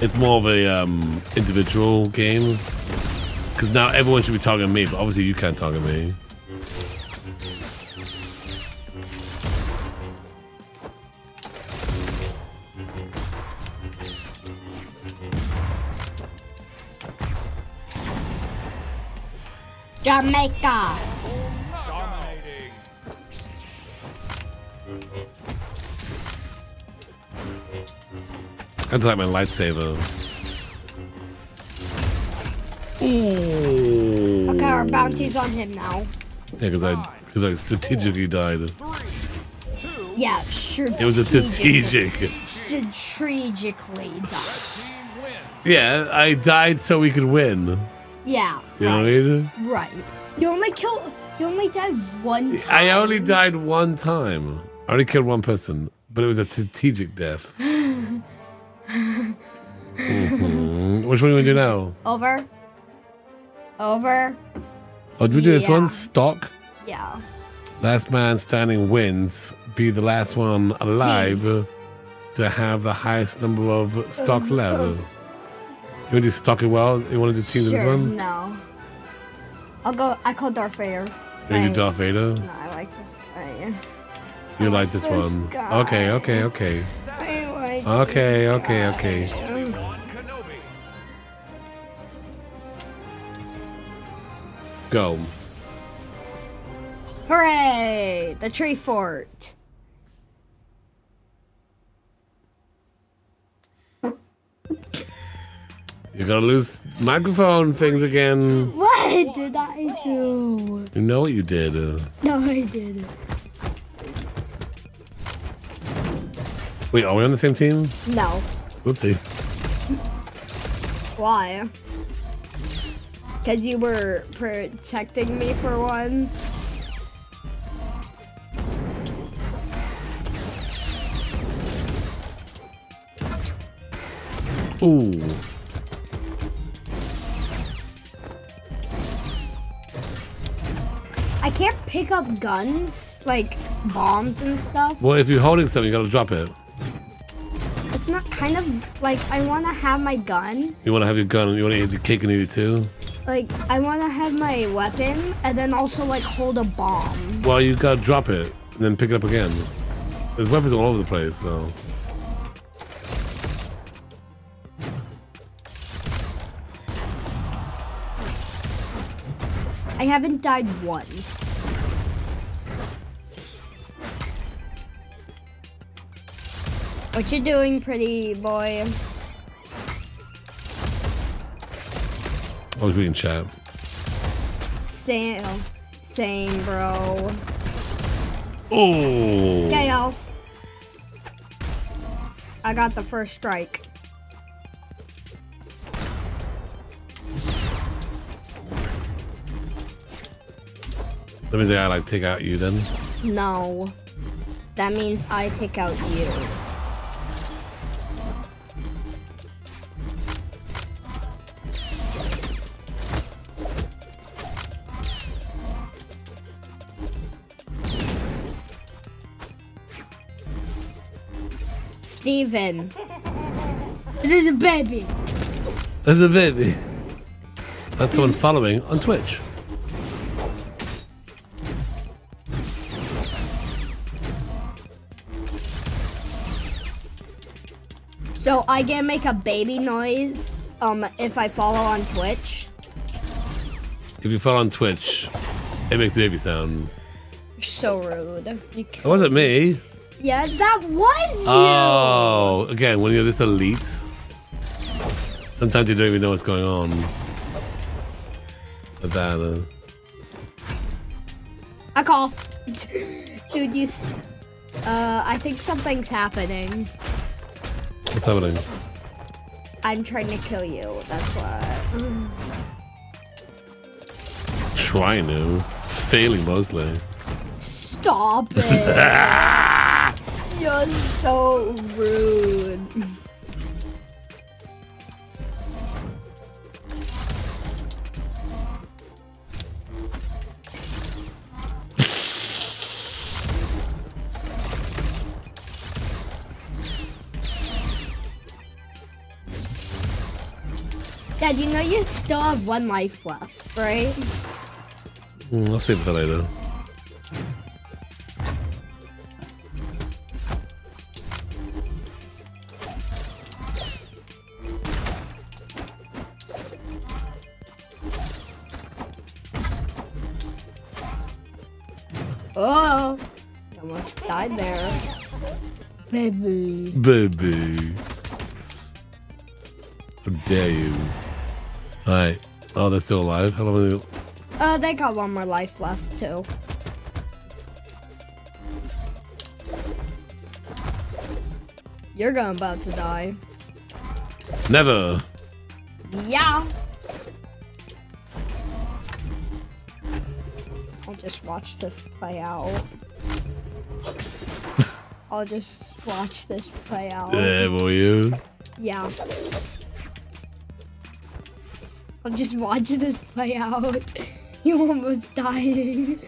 It's more of a um, individual game, because now everyone should be targeting me, but obviously you can't target me. Jamaica. Dominating. That's like my lightsaber. Ooh. Okay, our bounty's on him now. Yeah, because I, because I strategically died. Yeah, sure. It was a strategic. Strategically died. Yeah, I died so we could win. Yeah. You right. know what I mean? Right. You only killed. You only died one time. I only died one time. I only killed one person, but it was a strategic death. Mm-hmm. Which one do we do now? Over. Over. Oh, do we do yeah. this one? Stock? Yeah. Last man standing wins. Be the last one alive Teams. to have the highest number of stock level. You want to do stock as well? You want to do teams sure, in this one? No. I'll go. I call Darth Vader. You want to do Darth Vader? No, I like this guy. You like, like this, this one? Guy. Okay, okay, okay. I like okay, this okay, guy. okay, okay. Go. Hooray! The tree fort. You're gonna lose microphone things again. What did I do? You know what you did. No, I didn't. Wait, are we on the same team? No. Whoopsie. Why? Because you were protecting me for once. Ooh. I can't pick up guns, like bombs and stuff. Well, if you're holding something, you gotta drop it. It's not kind of like I want to have my gun. You want to have your gun and you want to eat the cake and eat it too? Like, I want to have my weapon, and then also, like, hold a bomb. Well, you gotta drop it, and then pick it up again. There's weapons all over the place, so... I haven't died once. What you doing, pretty boy? I was reading chat. Same, same, bro. Oh. Okay, y'all. I got the first strike. That means I gotta like take out you then. No, that means I take out you. Steven. There's a baby. There's a baby. That's someone following on Twitch. So I can make a baby noise um, if I follow on Twitch. If you follow on Twitch, it makes the baby sound. You're so rude. You can't. It wasn't me. Yeah, that was you! Oh, again, when you're this elite, sometimes you don't even know what's going on. Like that, though. I call. Dude, you... St uh, I think something's happening. What's happening? I'm trying to kill you, that's what. Trying to. Failing mostly. Stop it! You're so rude. Dad, you know you still have one life left, right? Mm, I'll save that later. Oh, I almost died there. Baby. Baby. How dare you. Alright, Oh, they're still alive. How long are they? Uh, they got one more life left too. You're going about to die. Never. Yeah. I'll just watch this play out. I'll just watch this play out. Yeah, will you? Yeah. I'll just watch this play out. You're almost dying.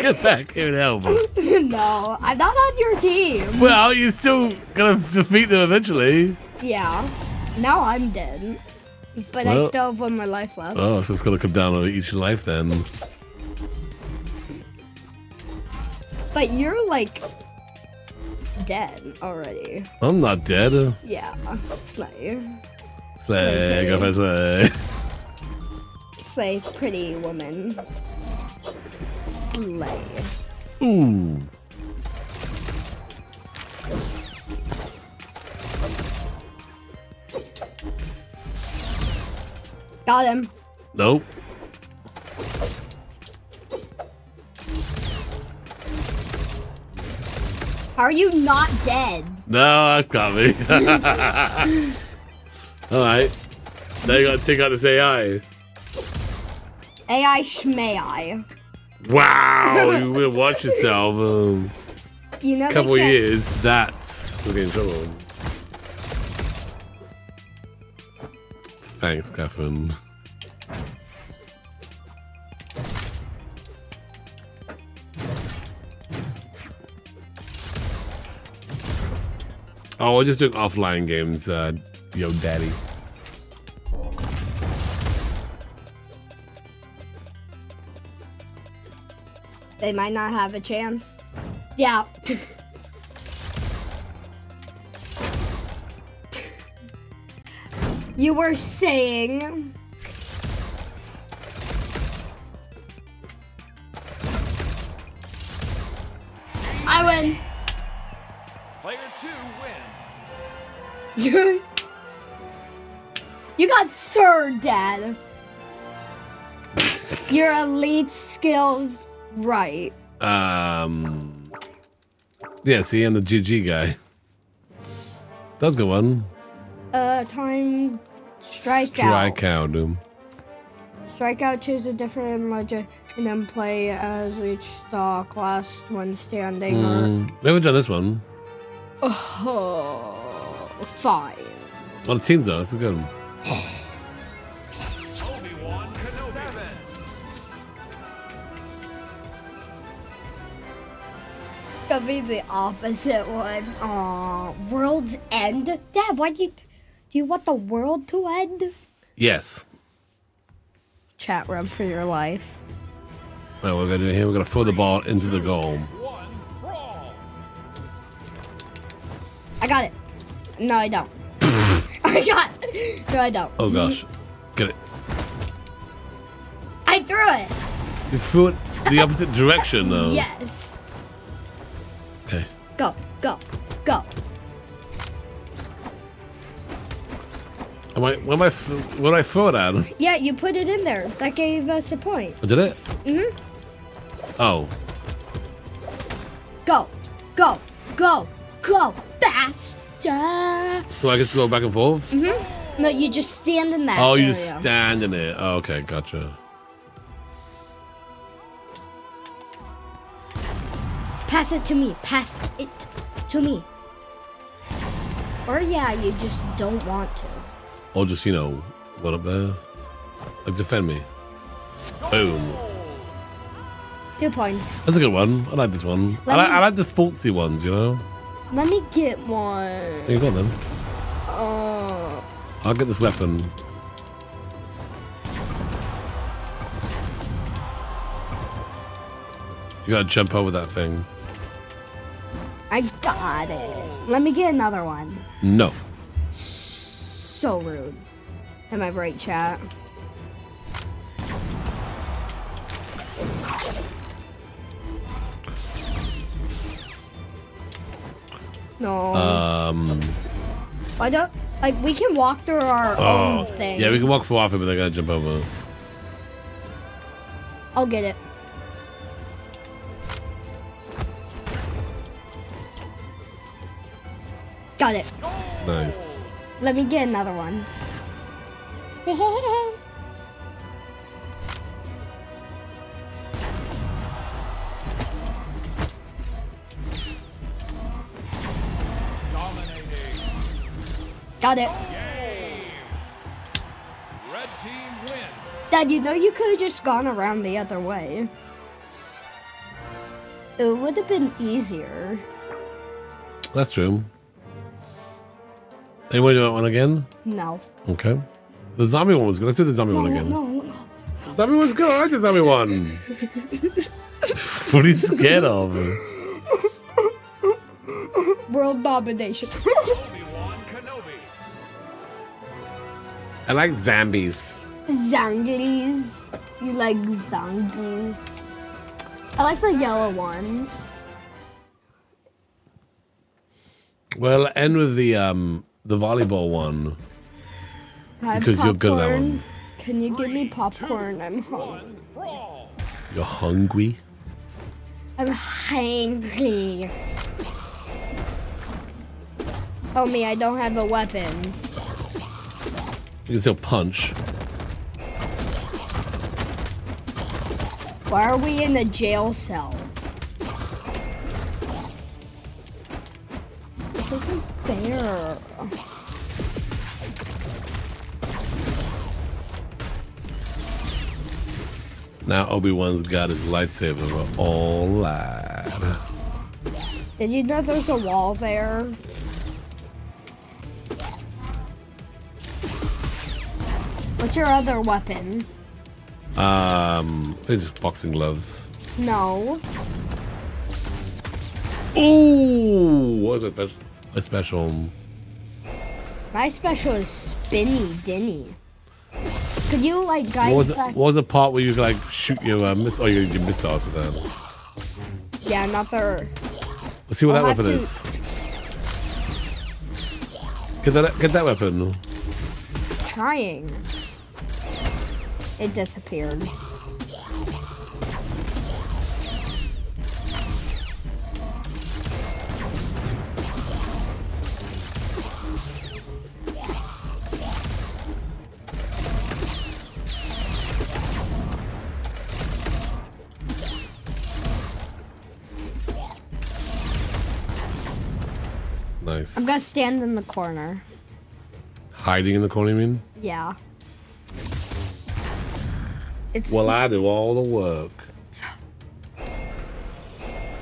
Get back here and help me. No, I'm not on your team. Well, you're still gonna defeat them eventually. Yeah. Now I'm dead. But well, I still have one more life left. Oh, so it's gonna come down on each life then. But you're like dead already. I'm not dead. Yeah, slay. Slay, slay go for slay. Slay, pretty woman. Slay. Ooh. Got him. Nope. Are you not dead? No, that's got me. Alright. Now you gotta take out this A I. A I Shmai. Wow, you will watch yourself. Um, you know, couple of years, that's. We'll get in trouble. Thanks, Catherine. Oh, we're just doing offline games, uh, yo, daddy. They might not have a chance. Yeah. You were saying. I win. Player two wins. You got third, Dad. Your elite skills, right? Um. Yeah. See, I'm the G G guy. That was a good one. Uh, time strikeout. Strikeout him. Strikeout. Choose a different legend and then play as each stock. Last one standing. Mm, or... We haven't done this one. Oh, fine. A lot of teams though. That's a good one. Obi-Wan Kenobi. It's gonna be the opposite one. Aw, World's End. Dad, why'd you? Do you want the world to end? Yes. Chat room for your life. Well, we're gonna do here. We're gonna throw the ball into the goal. I got it. No, I don't. I got it. No, I don't. Oh gosh, get it. I threw it. You threw it the opposite direction, though. Yes. Okay. Go, go, go. Am I, what, am I, what did I throw it at? Yeah, you put it in there. That gave us a point. Oh, did it? Mm-hmm. Oh. Go, go, go, go faster. So I just go back and forth? Mm-hmm. No, you just stand in that Oh, area. You just stand in it. Oh, okay, gotcha. Pass it to me. Pass it to me. Or, yeah, you just don't want to. Or just, you know, what up there? Like, defend me. Boom. Two points. That's a good one. I like this one. I, me... I like the sportsy ones, you know? Let me get one. Here you go, then. Oh. Uh... I'll get this weapon. You gotta jump over that thing. I got it. Let me get another one. No. So rude. Am I right, chat? No. Um. Why don't Like, we can walk through our oh. own thing. Yeah, we can walk through off it, but I gotta jump over. I'll get it. Got it. Nice. Let me get another one. Got it. Red team wins. Dad, you know you could have just gone around the other way. It would have been easier. That's true. Anyone do that one again? No. Okay. The zombie one was good. Let's do the zombie no, one again. No, no, no. The zombie was good. I like the zombie one. What are you scared of? World domination. I like zombies. Zombies. You like zombies. I like the yellow one. Well, end with the um the volleyball one. Because you're good at that one. Can you give me popcorn? I'm hungry. You're hungry? I'm hungry. Oh me, I don't have a weapon. You can still punch. Why are we in the jail cell? This isn't fair. Now Obi-Wan's got his lightsaber. We're all live. Did you know there's a wall there? What's your other weapon? Um, it's just boxing gloves. No. Ooh, what was it? A special. My special is spinny dinny. Could you like guide? What was, it, what was the part where you like shoot your uh, miss? Oh, your, your missiles at them. Yeah, not the. Let's see what I'll that weapon to... is. Get that! Get that weapon. Trying. It disappeared. Nice. I'm gonna stand in the corner. Hiding in the corner, you mean? Yeah. It's well, I do all the work.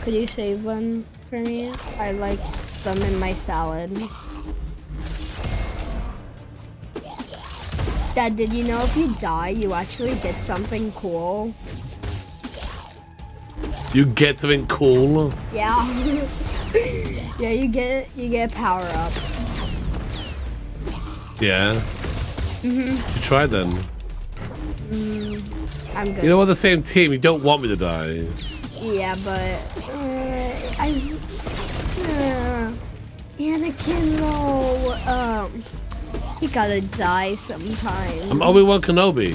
Could you save one for me? I like them in my salad. Dad, did you know if you die, you actually get something cool? You get something cool? Yeah. Yeah, you get you get a power up. Yeah. Mm-hmm. You tried then. Mm, I'm good. You know, we're the same team. You don't want me to die. Yeah, but uh, I uh, Anakin though. Um, he gotta die sometime. I'm Obi-Wan Kenobi.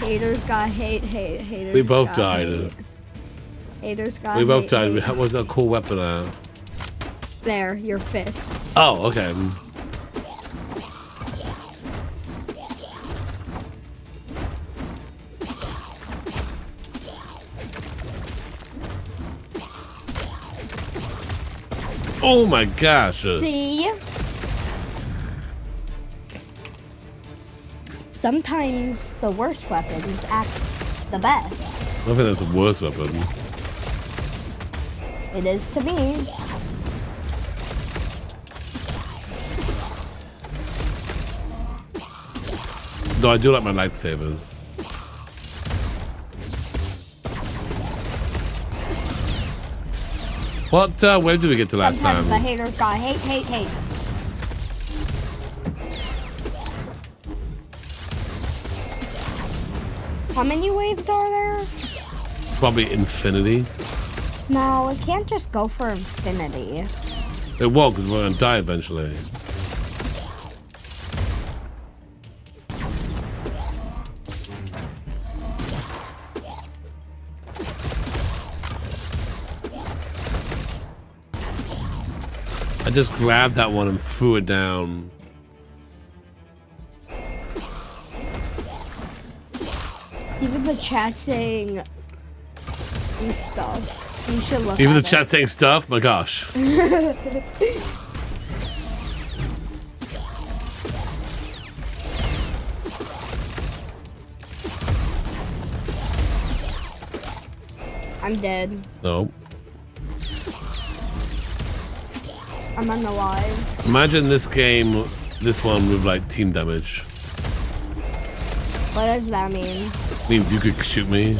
Haters got hate, hate, haters. We both got died. Hate. Haters got. We both hate, died. Hate. What's that cool weapon? Uh? There, your fists. Oh, okay. Oh my gosh. See? Sometimes the worst weapons act the best. I don't think that's the worst weapon. It is to me. No, I do like my lightsabers. What, uh, where did we get to last time? Sometimes the haters got hate, hate, hate. How many waves are there? Probably infinity. No, it can't just go for infinity. It will, because we're going to die eventually. I just grabbed that one and threw it down. Even the chat saying stuff. You should look. Even the it. chat saying stuff. My gosh. I'm dead. No. I'm on the live. Imagine this game, this one with like team damage. What does that mean? It means you could shoot me.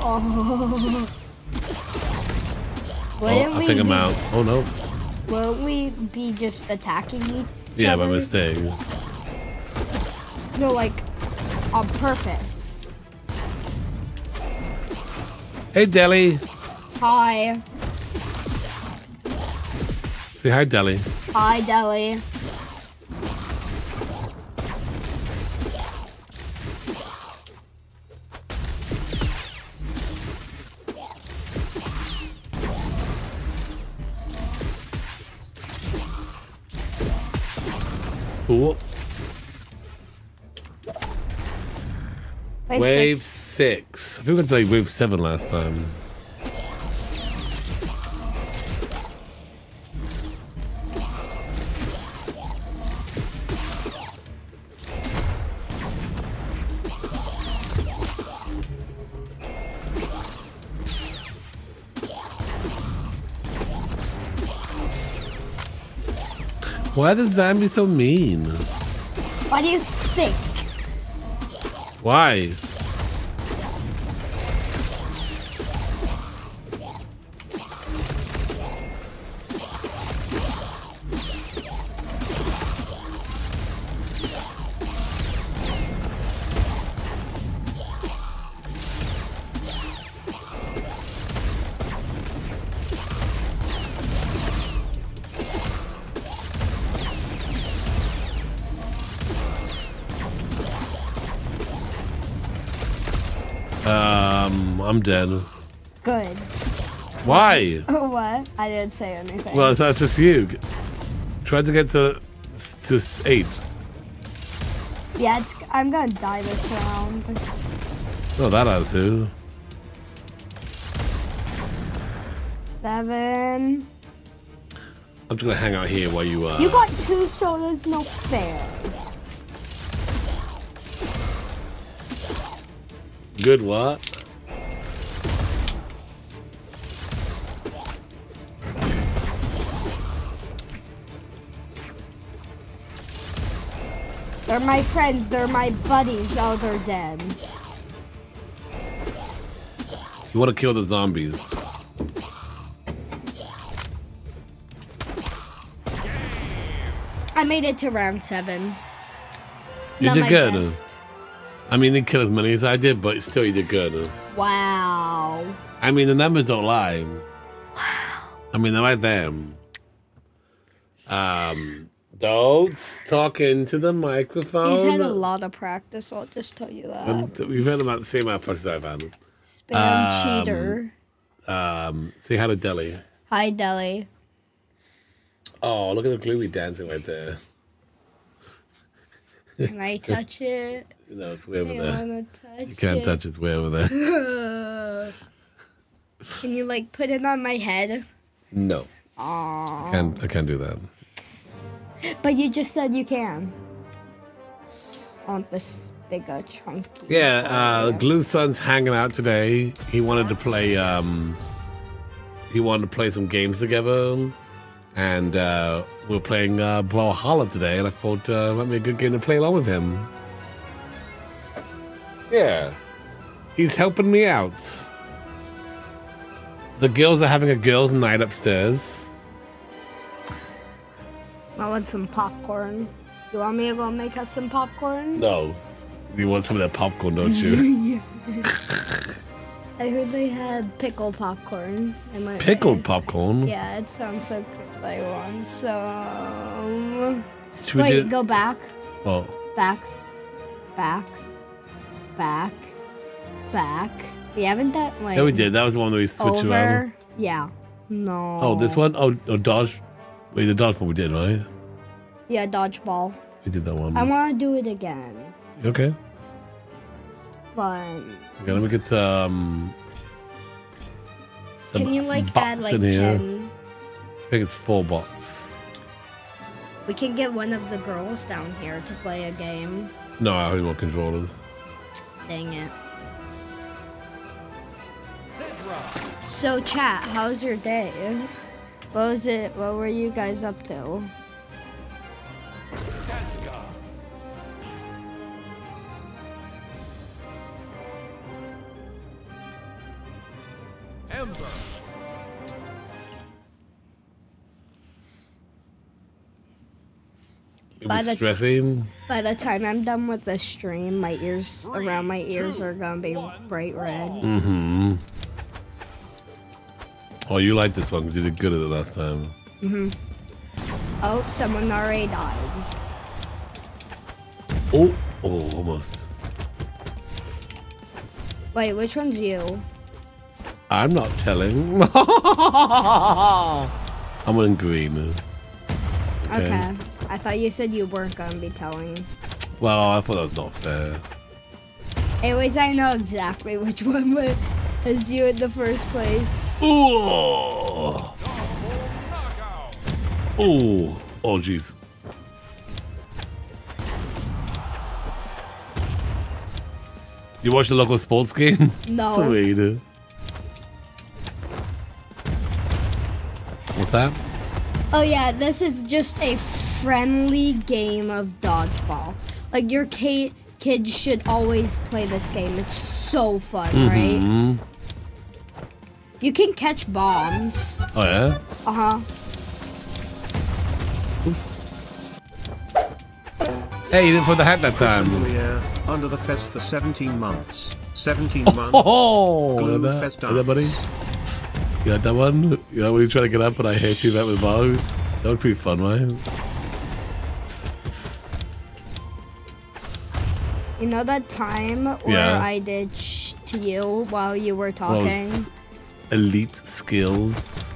Oh. oh I think I'm out. Oh no. Won't we be just attacking each yeah, other? Yeah, by mistake. No, like on purpose. Hey, Deli. Hi. Say hi, Deli. Hi, Deli. Cool. Wave, wave six. six. I think we played wave seven last time. Why does Zambi be so mean? Why do you think? Why? I'm dead. Good. Why? What? I didn't say anything. Well, that's just you. Try to get to to eight. Yeah, it's, I'm gonna die this round. Oh, that attitude. seven. I'm just gonna hang out here while you are. You got two, so there's no fair. Good what? They're my friends, they're my buddies, oh they're dead. You wanna kill the zombies. I made it to round seven. You Not did good. Best. I mean, they killed as many as I did, but still you did good. Wow. I mean, the numbers don't lie. Wow. I mean, they're right there. Um... Adults talking to the microphone. He's had a lot of practice, I'll just tell you that. Um, we've had about the same amount of practice I've had. Spam um, cheater. Um, say hi to Deli. Hi, Deli. Oh, look at the gloomy dancing right there. Can I touch it? No, it's way over I there. Touch you can't it. touch it, it's way over there. Can you, like, put it on my head? No. Aww. I can't, I can't do that. But you just said you can. On this bigger chunky. Yeah, uh, Glue Son's hanging out today. He wanted to play. Um, he wanted to play some games together, and uh, we we're playing uh, Brawlhalla today. And I thought uh, it might be a good game to play along with him. Yeah, he's helping me out. The girls are having a girls' night upstairs. I want some popcorn. You want me to go make us some popcorn? No. You want some of that popcorn, don't you? I heard they had pickled popcorn. In pickled way. popcorn? Yeah, it sounds so good. I want some. Should we Wait, do... go back. Oh. Back. Back. Back. Back. We haven't done like. Yeah, we did. That was the one that we switched over. around. Yeah. No. Oh, this one? Oh, oh dodge. Wait, the dodgeball we did, right? Yeah, dodgeball. We did that one. I want to do it again. Okay. It's fun. Okay, let me get um, some Can you, like, bots add, like, in ten? Here. I think it's four bots. We can get one of the girls down here to play a game. No, I only want controllers. Dang it. So chat, how's your day? What was it? What were you guys up to? Ember. It was by the stressing. By the time I'm done with the stream, my ears Three, around my ears two, are gonna be one, bright red. Mm-hmm. Oh, you like this one because you did good at it last time. Mm-hmm. Oh, someone already died. Oh, oh, almost. Wait, which one's you? I'm not telling. I'm in green. Okay. Okay. I thought you said you weren't gonna be telling. Well, I thought that was not fair. Anyways, I know exactly which one was. Is you in the first place. Oh, oh, oh, jeez. You watch the local sports game? No. Sweet. What's that? Oh yeah, this is just a friendly game of dodgeball. Like your Kate. Kids should always play this game. It's so fun, mm-hmm. right? You can catch bombs. Oh, yeah? Uh-huh. Hey, you didn't put the hat that time. Under the fest for seventeen months. seventeen months. Oh, oh, oh. Fest that, buddy? You like that one? You know, we were trying to get up, but I hate you that with Mario. That was pretty fun, right? You know that time where yeah. I did shh to you while you were talking? Those elite skills.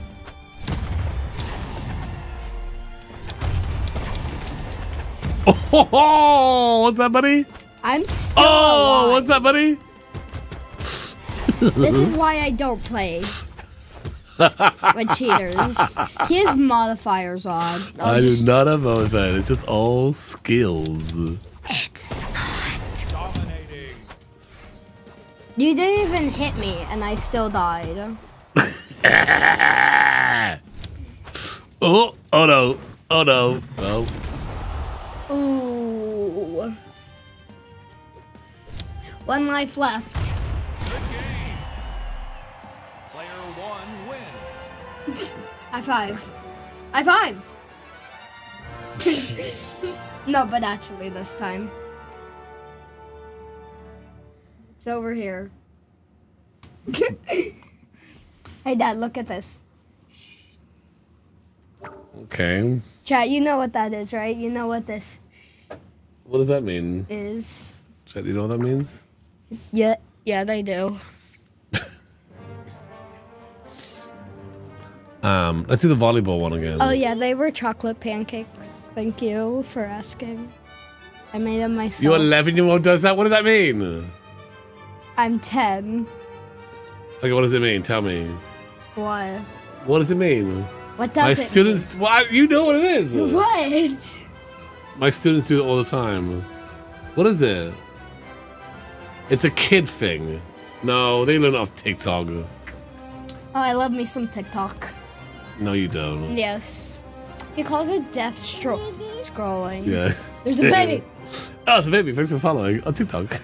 Oh, ho, ho! What's that, buddy? I'm still Oh, alive. What's that, buddy? This is why I don't play with cheaters. He has modifiers on. I'll I do just... not have modifiers. It's just all skills. It's not. You didn't even hit me, and I still died. oh, oh no, oh no, oh. Ooh. One life left. Good game. Player one wins. High five. High five. No, but actually this time. It's over here. Hey, Dad, look at this. Okay. Chat, you know what that is, right? You know what this. What does that mean? Is. Chat, you know what that means? Yeah, yeah, they do. um, let's do the volleyball one again. Oh yeah, they were chocolate pancakes. Thank you for asking. I made them myself. Your eleven-year-old does that. What does that mean? I'm ten. Okay, what does it mean? Tell me. What? What does it mean? What does My it students, mean? My students... You know what it is. What? My students do it all the time. What is it? It's a kid thing. No, they learn off TikTok. Oh, I love me some TikTok. No, you don't. Yes. He calls it death scrolling. Yeah. There's a baby. Oh, it's a baby. Thanks for following on TikTok.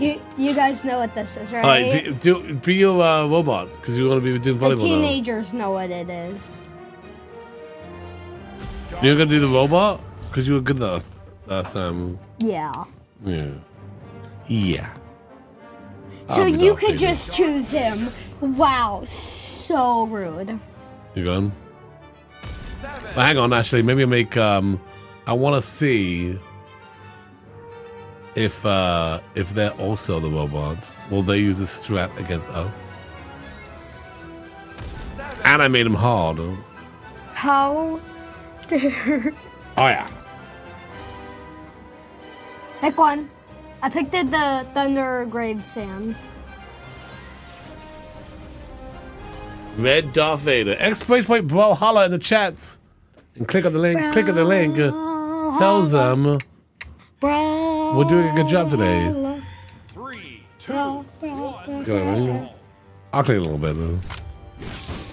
You you guys know what this is, right? All right, do, do, be your uh, robot, because you want to be doing volleyball. The teenagers now. Know what it is. You're gonna do the robot because you were good last last time. Yeah. Yeah. Yeah. So I'll you could favorite. Just choose him. Wow, so rude. You gone? Well, hang on, actually, maybe I make. Um, I want to see. If uh, if they're also the robot, will they use a strat against us? And I made them hard. How dare. Oh, yeah. Pick one. I picked the Thunder Grave Sands. Red Darth Vader. Explain point Brawlhalla in the chats. And click on the link. Brawlhalla. Click on the link. Tells them Brawlhalla. We're doing a good job today. Three, two, Brawlhalla. One. Brawlhalla. I'll click a little bit though.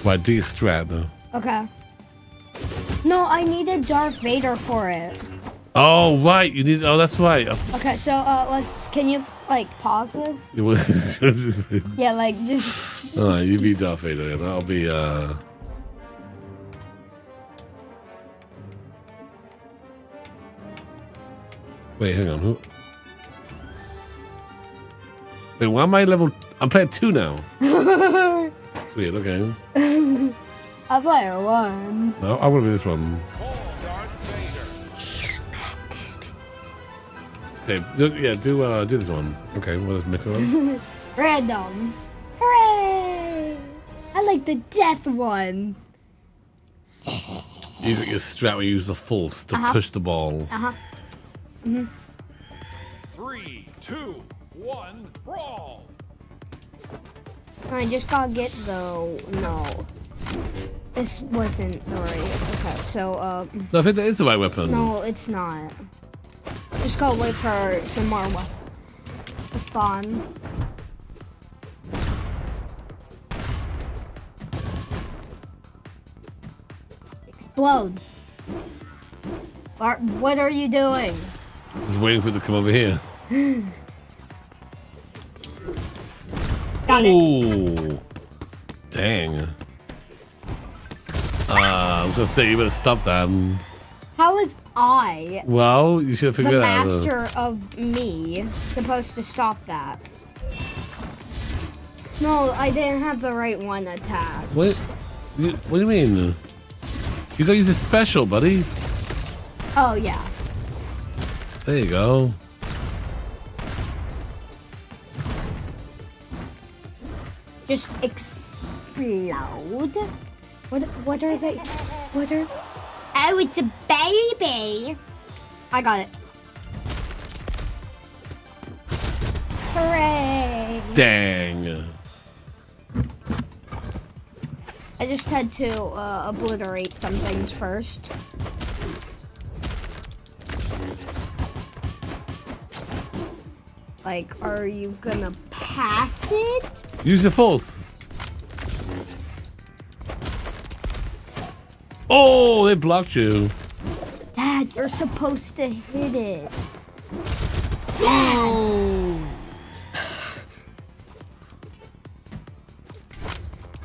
By de-strat though. Okay. No, I needed Darth Vader for it. Oh right, you need. Oh, that's right. Okay, so uh, let's. Can you like pause this? Yeah, like just. All right, you be Darth Vader, and I'll be. Uh... Wait, hang on. Who? Wait, why am I level? I'm player two now. It's weird. Okay. I'm player one. No, I want to be this one. Okay, do, yeah, do uh, do this one. Okay, we'll just mix it up. Random. Hooray! I like the death one. You got your strap where you use the force to uh-huh. push the ball. Uh-huh. Mm-hmm. Three, two, one, brawl! I just gotta get the... no. This wasn't the right... Okay, so... Uh, no, I think that is the right weapon. No, it's not. Just gotta wait for some more to spawn. Explode. Bart, what are you doing? Just waiting for it to come over here. Got oh, it. Dang. Ah, uh, I was gonna say, you better stop that. How is I, well, you should have figured that out. The master of me supposed to stop that. No, I didn't have the right one attached. What? You, what do you mean? You gotta use a special, buddy. Oh yeah. There you go. Just explode. What? What are they? What are? Oh, it's a baby! I got it. Hooray! Dang. I just had to uh, obliterate some things first. Like, are you gonna pass it? Use the force. Oh, they blocked you. Dad, you're supposed to hit it. Dad! Oh.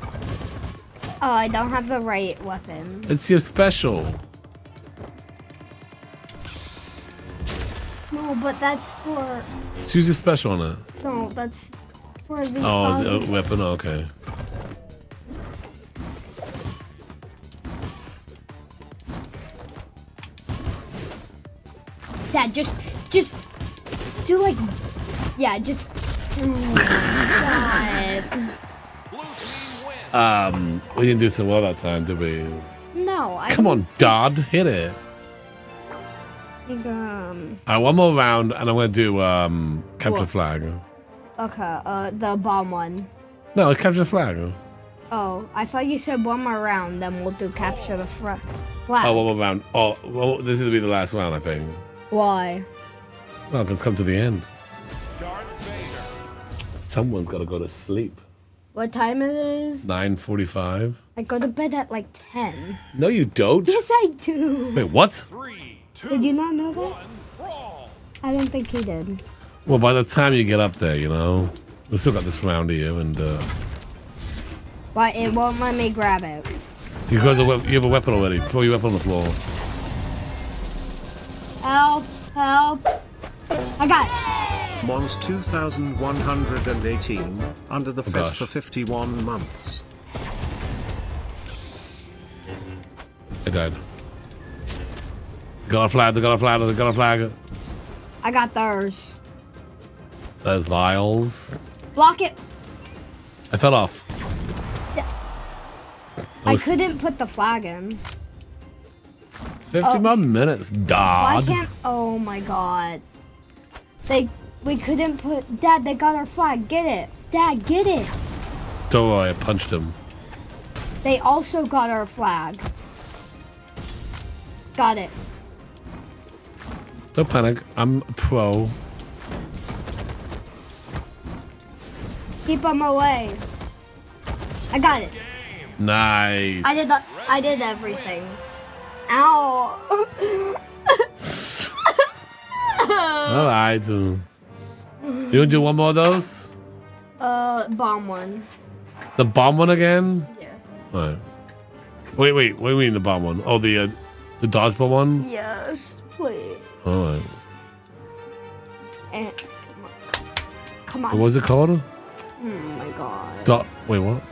Oh, I don't have the right weapon. It's your special. No, but that's for... Choose your special on it. No, that's for the... Oh, the uh, weapon? Oh, okay. Dad, just, just do like, yeah, just. Oh God. Um, we didn't do so well that time, did we? No, I. Come on, God, hit it. Um. All right, one more round, and I'm gonna do um capture the flag. Okay, uh, the bomb one. No, capture the flag. Oh, I thought you said one more round, then we'll do capture the flag. Oh, one more round. Oh, well, this is gonna be the last round, I think. Why? Well, let's come to the end. Darth Vader. Someone's got to go to sleep. What time it is? nine forty-five. I go to bed at like ten. No, you don't. Yes, I do. Wait, what? Three, two, did you not know that? One, I don't think he did. Well, by the time you get up there, you know, we still got this round here, and. Uh... Why it won't let me grab it? Because you have a weapon already. Throw your weapon on the floor. Help! Help! I got it! Mons two thousand one hundred eighteen, under the oh fest gosh. For fifty-one months. I died. Got a flag, they got a flag, they got a flag. I got theirs. There's Lyle's. Block it! I fell off. Yeah. I couldn't put the flag in. fifty oh. more minutes, dog. Why can't? Oh my god. They, we couldn't put. Dad, they got our flag. Get it, Dad. Get it. Don't worry, I punched him. They also got our flag. Got it. Don't panic. I'm pro. Keep them away. I got it. Nice. I did. The, I did everything. Ow. Alright. You want to do one more of those? Uh, bomb one. The bomb one again? Yes. Alright. Wait, wait. What do you mean the bomb one? Oh, the uh, the dodgeball one? Yes, please. Alright. And come on. Come on. What was it called? Oh my god. Do wait, what?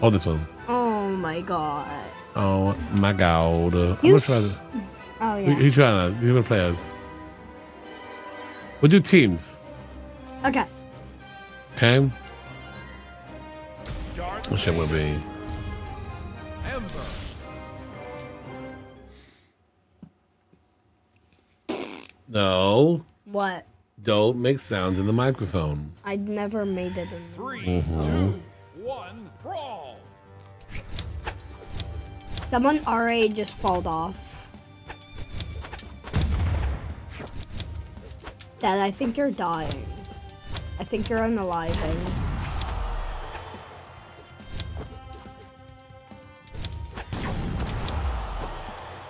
Oh, this one. Oh my god. Oh my god. I'm gonna try this. Oh yeah. Who's trying to? Who's gonna play us? We'll do teams. Okay. Okay. What shall we be? Amber. No. What? Don't make sounds in the microphone. I'd never made it in the microphone. Mm-hmm. Two, one, brawl. Someone already just falled off. Dad, I think you're dying. I think you're unaliving.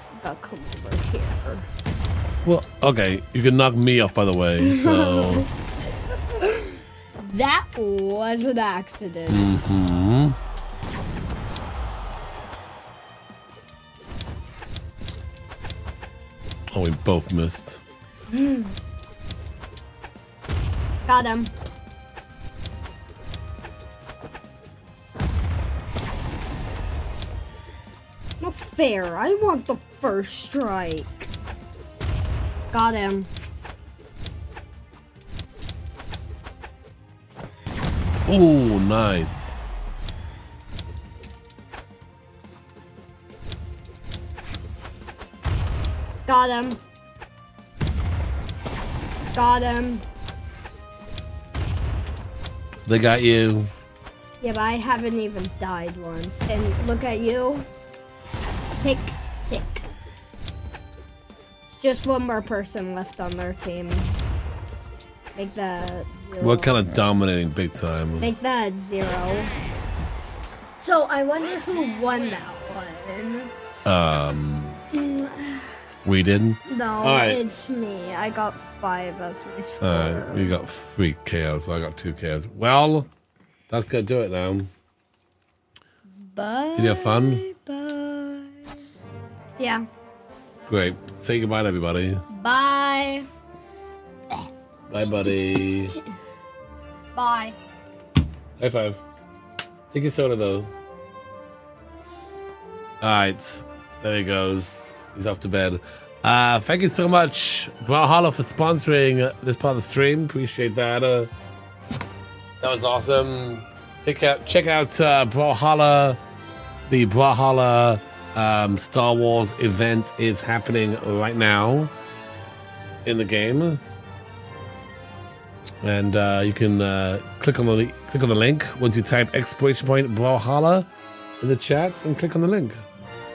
You gotta come over here. Well, okay, you can knock me off, by the way, so... That was an accident. Mm-hmm. Oh, we both missed. Got him. Not fair. I want the first strike. Got him. Oh, nice. Got him. Got him. They got you. Yeah, but I haven't even died once. And look at you. Tick, tick. It's just one more person left on their team. Make that zero. We're kind of dominating big time. Make that zero. So I wonder who won that one. Um, we didn't? No, right. It's me. I got five as my score. All right, you got three K Os. So I got two K Os. Well, that's gonna do it now. Bye. Did you have fun? Bye. Yeah. Great. Say goodbye to everybody. Bye. Bye, buddy. Bye. High five. Take your soda, though. All right. There he goes. He's off to bed. Uh, thank you so much, Brawlhalla, for sponsoring this part of the stream. Appreciate that. Uh, that was awesome. Check out, check out uh, Brawlhalla. The Brawlhalla um, Star Wars event is happening right now in the game. And uh, you can uh, click on the click on the link once you type exclamation point Brawlhalla in the chat and click on the link.